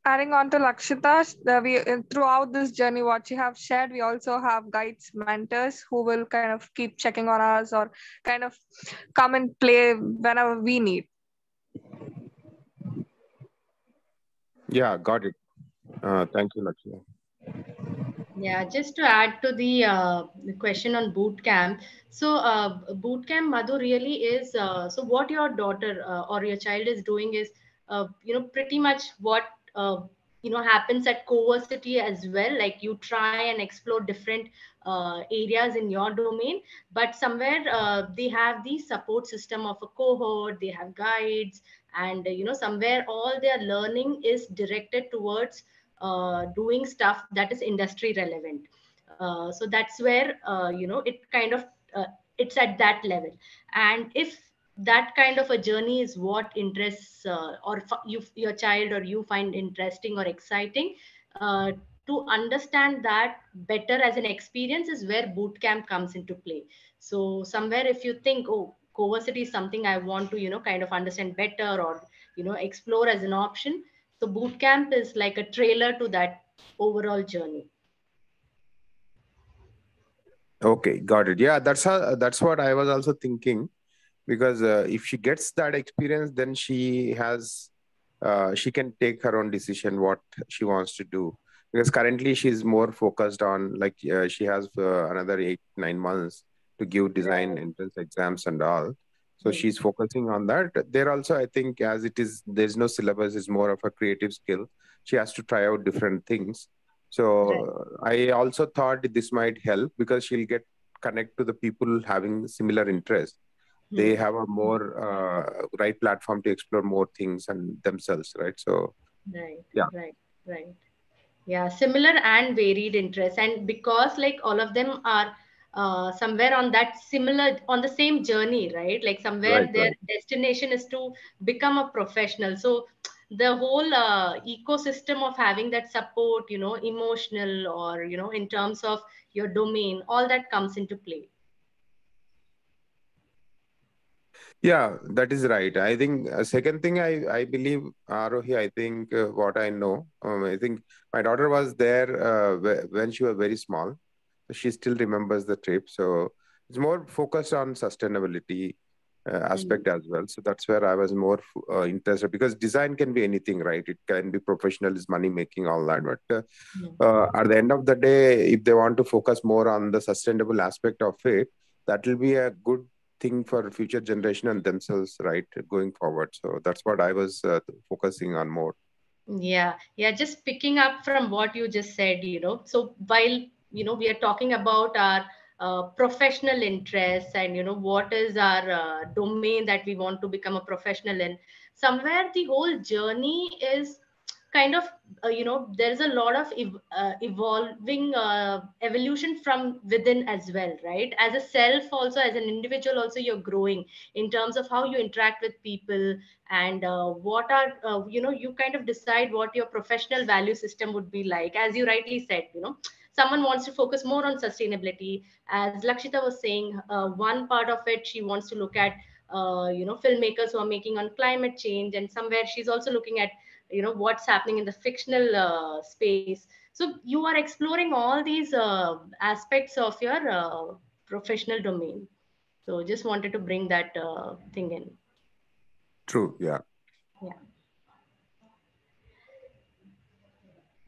Adding on to Lakshita, we, throughout this journey, what you have shared, we also have guides, mentors who will kind of keep checking on us or kind of come and play whenever we need. Yeah, got it. Uh, thank you, Lakshita. Yeah, just to add to the uh, question on boot camp. So uh, boot camp, Madhu, really is, uh, so what your daughter uh, or your child is doing is, uh, you know, pretty much what, uh, you know, happens at Coversity as well. Like you try and explore different uh, areas in your domain, but somewhere uh, they have the support system of a cohort, they have guides, and, uh, you know, somewhere all their learning is directed towards Uh, doing stuff that is industry relevant. Uh, so that's where, uh, you know, it kind of, uh, it's at that level. And if that kind of a journey is what interests uh, or you, your child or you find interesting or exciting, uh, to understand that better as an experience is where bootcamp comes into play. So somewhere if you think, oh, Coversity is something I want to, you know, kind of understand better or, you know, explore as an option, so boot camp is like a trailer to that overall journey. Okay, got it. Yeah, that's how, that's what I was also thinking, because uh, if she gets that experience, then she has uh, she can take her own decision what she wants to do. Because currently she's more focused on like uh, she has uh, another eight nine months to give design entrance exams and all. So she's focusing on that. There also, I think, as it is, there's no syllabus, it's more of a creative skill. She has to try out different things. So right. I also thought this might help because she'll get connect to the people having similar interests. they have a more uh, right platform to explore more things and themselves, right? So, right, yeah. right, right. Yeah, similar and varied interests. And because like all of them are uh, somewhere on that similar, on the same journey, right? Like somewhere right, their right. destination is to become a professional. So the whole uh, ecosystem of having that support, you know, emotional or, you know, in terms of your domain, all that comes into play. Yeah, that is right. I think uh, second thing, I, I believe, Aarohi, I think uh, what I know, um, I think my daughter was there uh, when she was very small. She still remembers the trip. So it's more focused on sustainability uh, aspect mm-hmm. as well. So that's where I was more uh, interested, because design can be anything, right? It can be professional, it's money making, all that. But uh, mm-hmm. uh, at the end of the day, if they want to focus more on the sustainable aspect of it, that will be a good thing for future generation and themselves, right, going forward. So that's what I was uh, focusing on more. Yeah, yeah, just picking up from what you just said, you know, so while, you know, we are talking about our uh, professional interests and, you know, what is our uh, domain that we want to become a professional in, somewhere the whole journey is kind of, uh, you know, there's a lot of ev uh, evolving uh, evolution from within as well, right? As a self also, as an individual also, you're growing in terms of how you interact with people and uh, what are, uh, you know, you kind of decide what your professional value system would be like. As you rightly said, you know, someone wants to focus more on sustainability. As Lakshita was saying, uh, one part of it, she wants to look at, uh, you know, filmmakers who are making on climate change, and somewhere she's also looking at, you know, what's happening in the fictional uh, space. So you are exploring all these uh, aspects of your uh, professional domain. So just wanted to bring that uh, thing in. True, yeah. Yeah.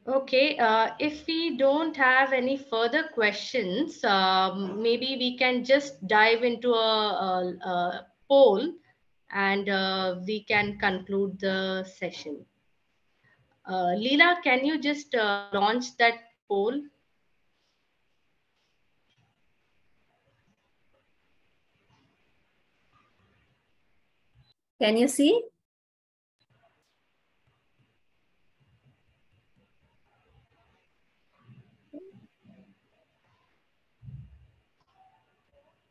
Okay, uh, if we don't have any further questions, um, maybe we can just dive into a, a, a poll and uh, we can conclude the session. Uh, Leela, can you just uh, launch that poll? Can you see?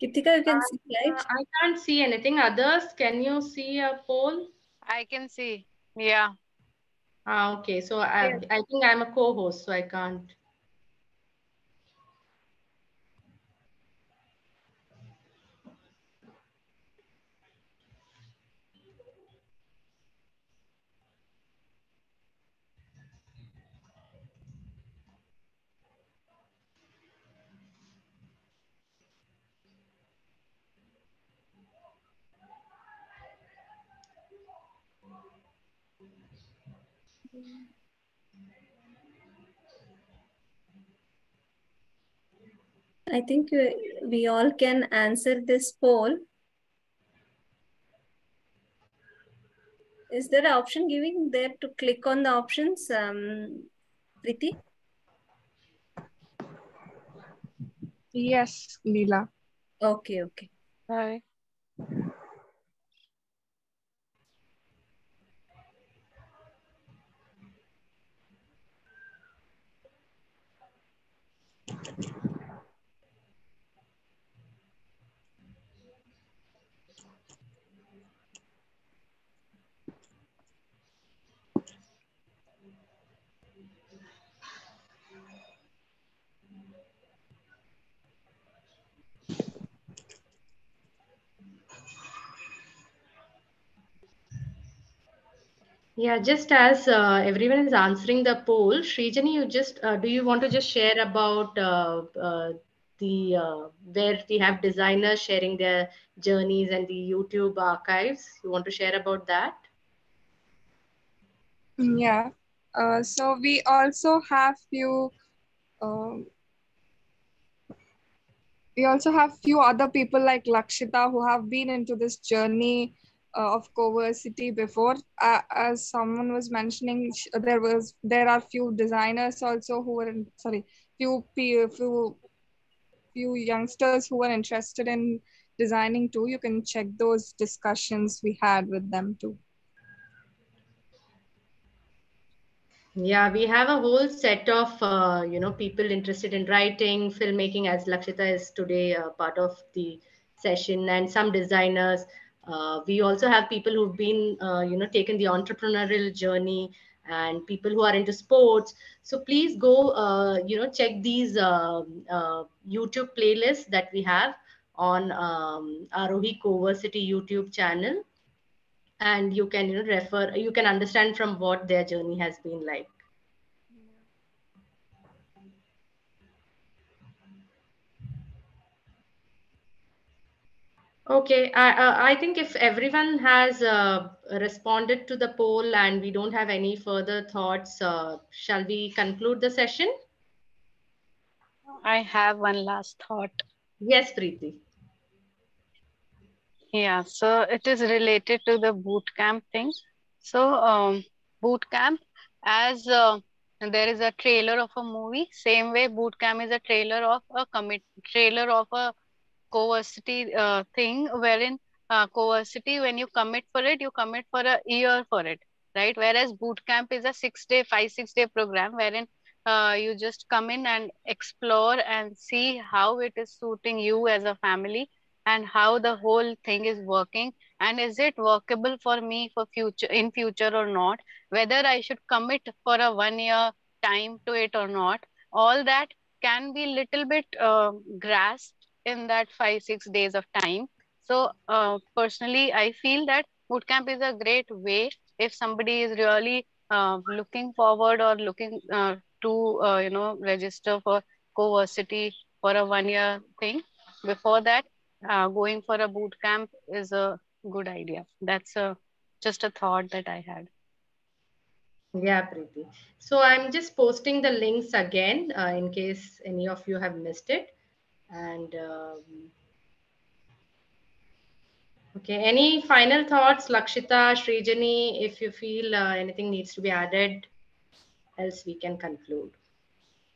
Kritika, you can uh, see, right? I can't see anything. Others, can you see a poll? I can see, yeah. Ah, okay, so I, yeah. I think I'm a co-host, so I can't. I think we all can answer this poll. Is there an option giving there to click on the options, um, Preeti? Yes, Leela. Okay, okay. Bye. Yeah, just as uh, everyone is answering the poll, Shrijani, you just uh, do you want to just share about uh, uh, the uh, where we have designers sharing their journeys and the YouTube archives? You want to share about that? Yeah. Uh, so we also have few. Um, we also have few other people like Lakshita who have been into this journey Uh, of Coversity before. Uh, as someone was mentioning, there was there are few designers also who were in, sorry few few few youngsters who were interested in designing too. You can check those discussions we had with them too. Yeah, we have a whole set of, uh, you know, people interested in writing, filmmaking, as Lakshita is today uh, part of the session, and some designers. Uh, we also have people who've been, uh, you know, taken the entrepreneurial journey, and people who are into sports. So please go, uh, you know, check these uh, uh, YouTube playlists that we have on um, Aarohi Coversity YouTube channel. And you can, you know, refer, you can understand from what their journey has been like. Okay, I, uh, I think if everyone has uh, responded to the poll and we don't have any further thoughts, uh, shall we conclude the session? I have one last thought. Yes, Preeti. Yeah, so it is related to the bootcamp thing. So um, bootcamp, as uh, there is a trailer of a movie, same way bootcamp is a trailer of a commit, trailer of a Coversity uh, thing, wherein uh, Coversity, when you commit for it, you commit for a year for it, right? Whereas boot camp is a six-day, five, six-day program wherein uh, you just come in and explore and see how it is suiting you as a family and how the whole thing is working, and is it workable for me for future, in future or not, whether I should commit for a one-year time to it or not. All that can be little bit uh, grasped in that five, six days of time. So uh, personally, I feel that bootcamp is a great way if somebody is really uh, looking forward or looking uh, to, uh, you know, register for Coversity for a one-year thing. Before that, uh, going for a bootcamp is a good idea. That's a, just a thought that I had. Yeah, Preeti. So I'm just posting the links again uh, in case any of you have missed it. And um, okay, any final thoughts, Lakshita, Shrijani? If you feel uh, anything needs to be added, else we can conclude.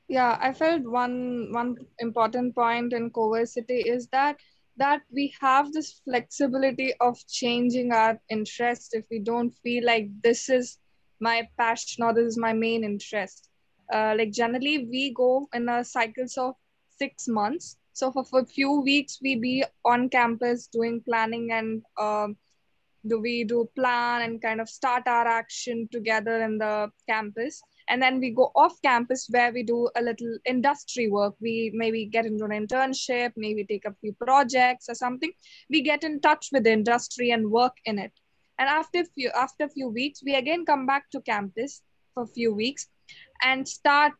Yeah, I felt one one important point in Coversity is that that we have this flexibility of changing our interest if we don't feel like this is my passion or this is my main interest. Uh, like generally, we go in a cycles of six months. So for, for a few weeks, we be on campus doing planning and um, do we do plan and kind of start our action together in the campus. And then we go off campus where we do a little industry work. We maybe get into an internship, maybe take a few projects or something. We get in touch with the industry and work in it. And after few, after a few weeks, we again come back to campus for a few weeks and start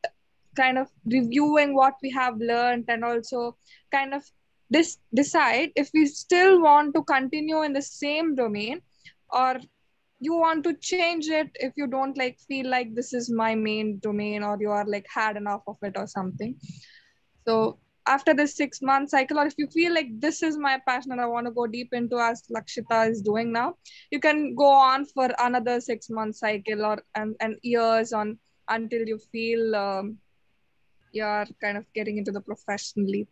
kind of reviewing what we have learned, and also kind of this decide if we still want to continue in the same domain or you want to change it if you don't like feel like this is my main domain or you are like had enough of it or something. So after this six month cycle, or if you feel like this is my passion and I want to go deep into, as Lakshita is doing now, you can go on for another six month cycle or and, and years on until you feel um, you're kind of getting into the professional leap.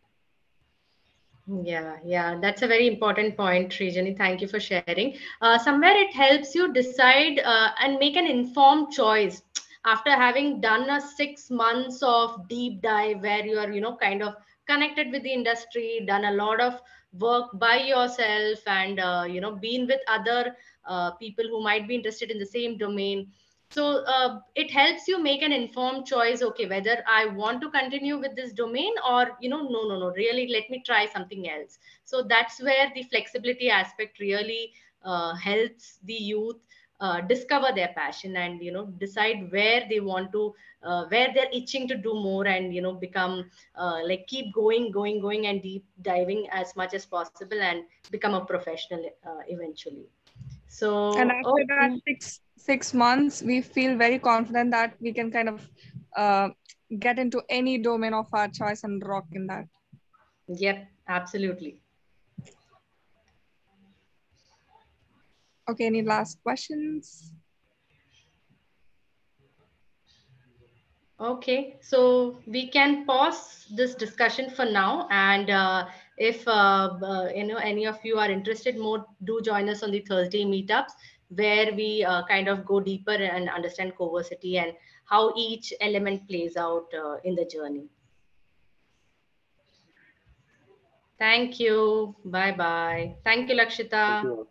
Yeah, yeah, that's a very important point, Shrijani. Thank you for sharing. Uh, somewhere it helps you decide uh, and make an informed choice after having done a six months of deep dive where you are, you know, kind of connected with the industry, done a lot of work by yourself, and, uh, you know, been with other uh, people who might be interested in the same domain. So uh, it helps you make an informed choice, okay, whether I want to continue with this domain or, you know, no, no, no, really, let me try something else. So that's where the flexibility aspect really uh, helps the youth uh, discover their passion and, you know, decide where they want to, uh, where they're itching to do more and, you know, become uh, like keep going, going, going and deep diving as much as possible and become a professional uh, eventually. So, and after oh, that six, six months, we feel very confident that we can kind of uh, get into any domain of our choice and rock in that. Yep, absolutely. Okay, any last questions? Okay, so we can pause this discussion for now, and uh, if uh, uh, you know, any of you are interested more, do join us on the Thursday meetups, where we uh, kind of go deeper and understand Coversity and how each element plays out uh, in the journey. Thank you. Bye-bye. Thank you, Lakshita. Thank you.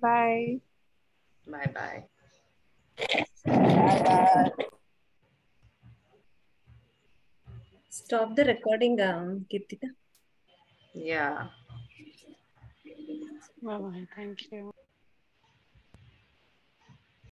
Bye. Bye-bye. Bye-bye. Stop the recording, um, Kritika. Yeah. Bye-bye. Thank you.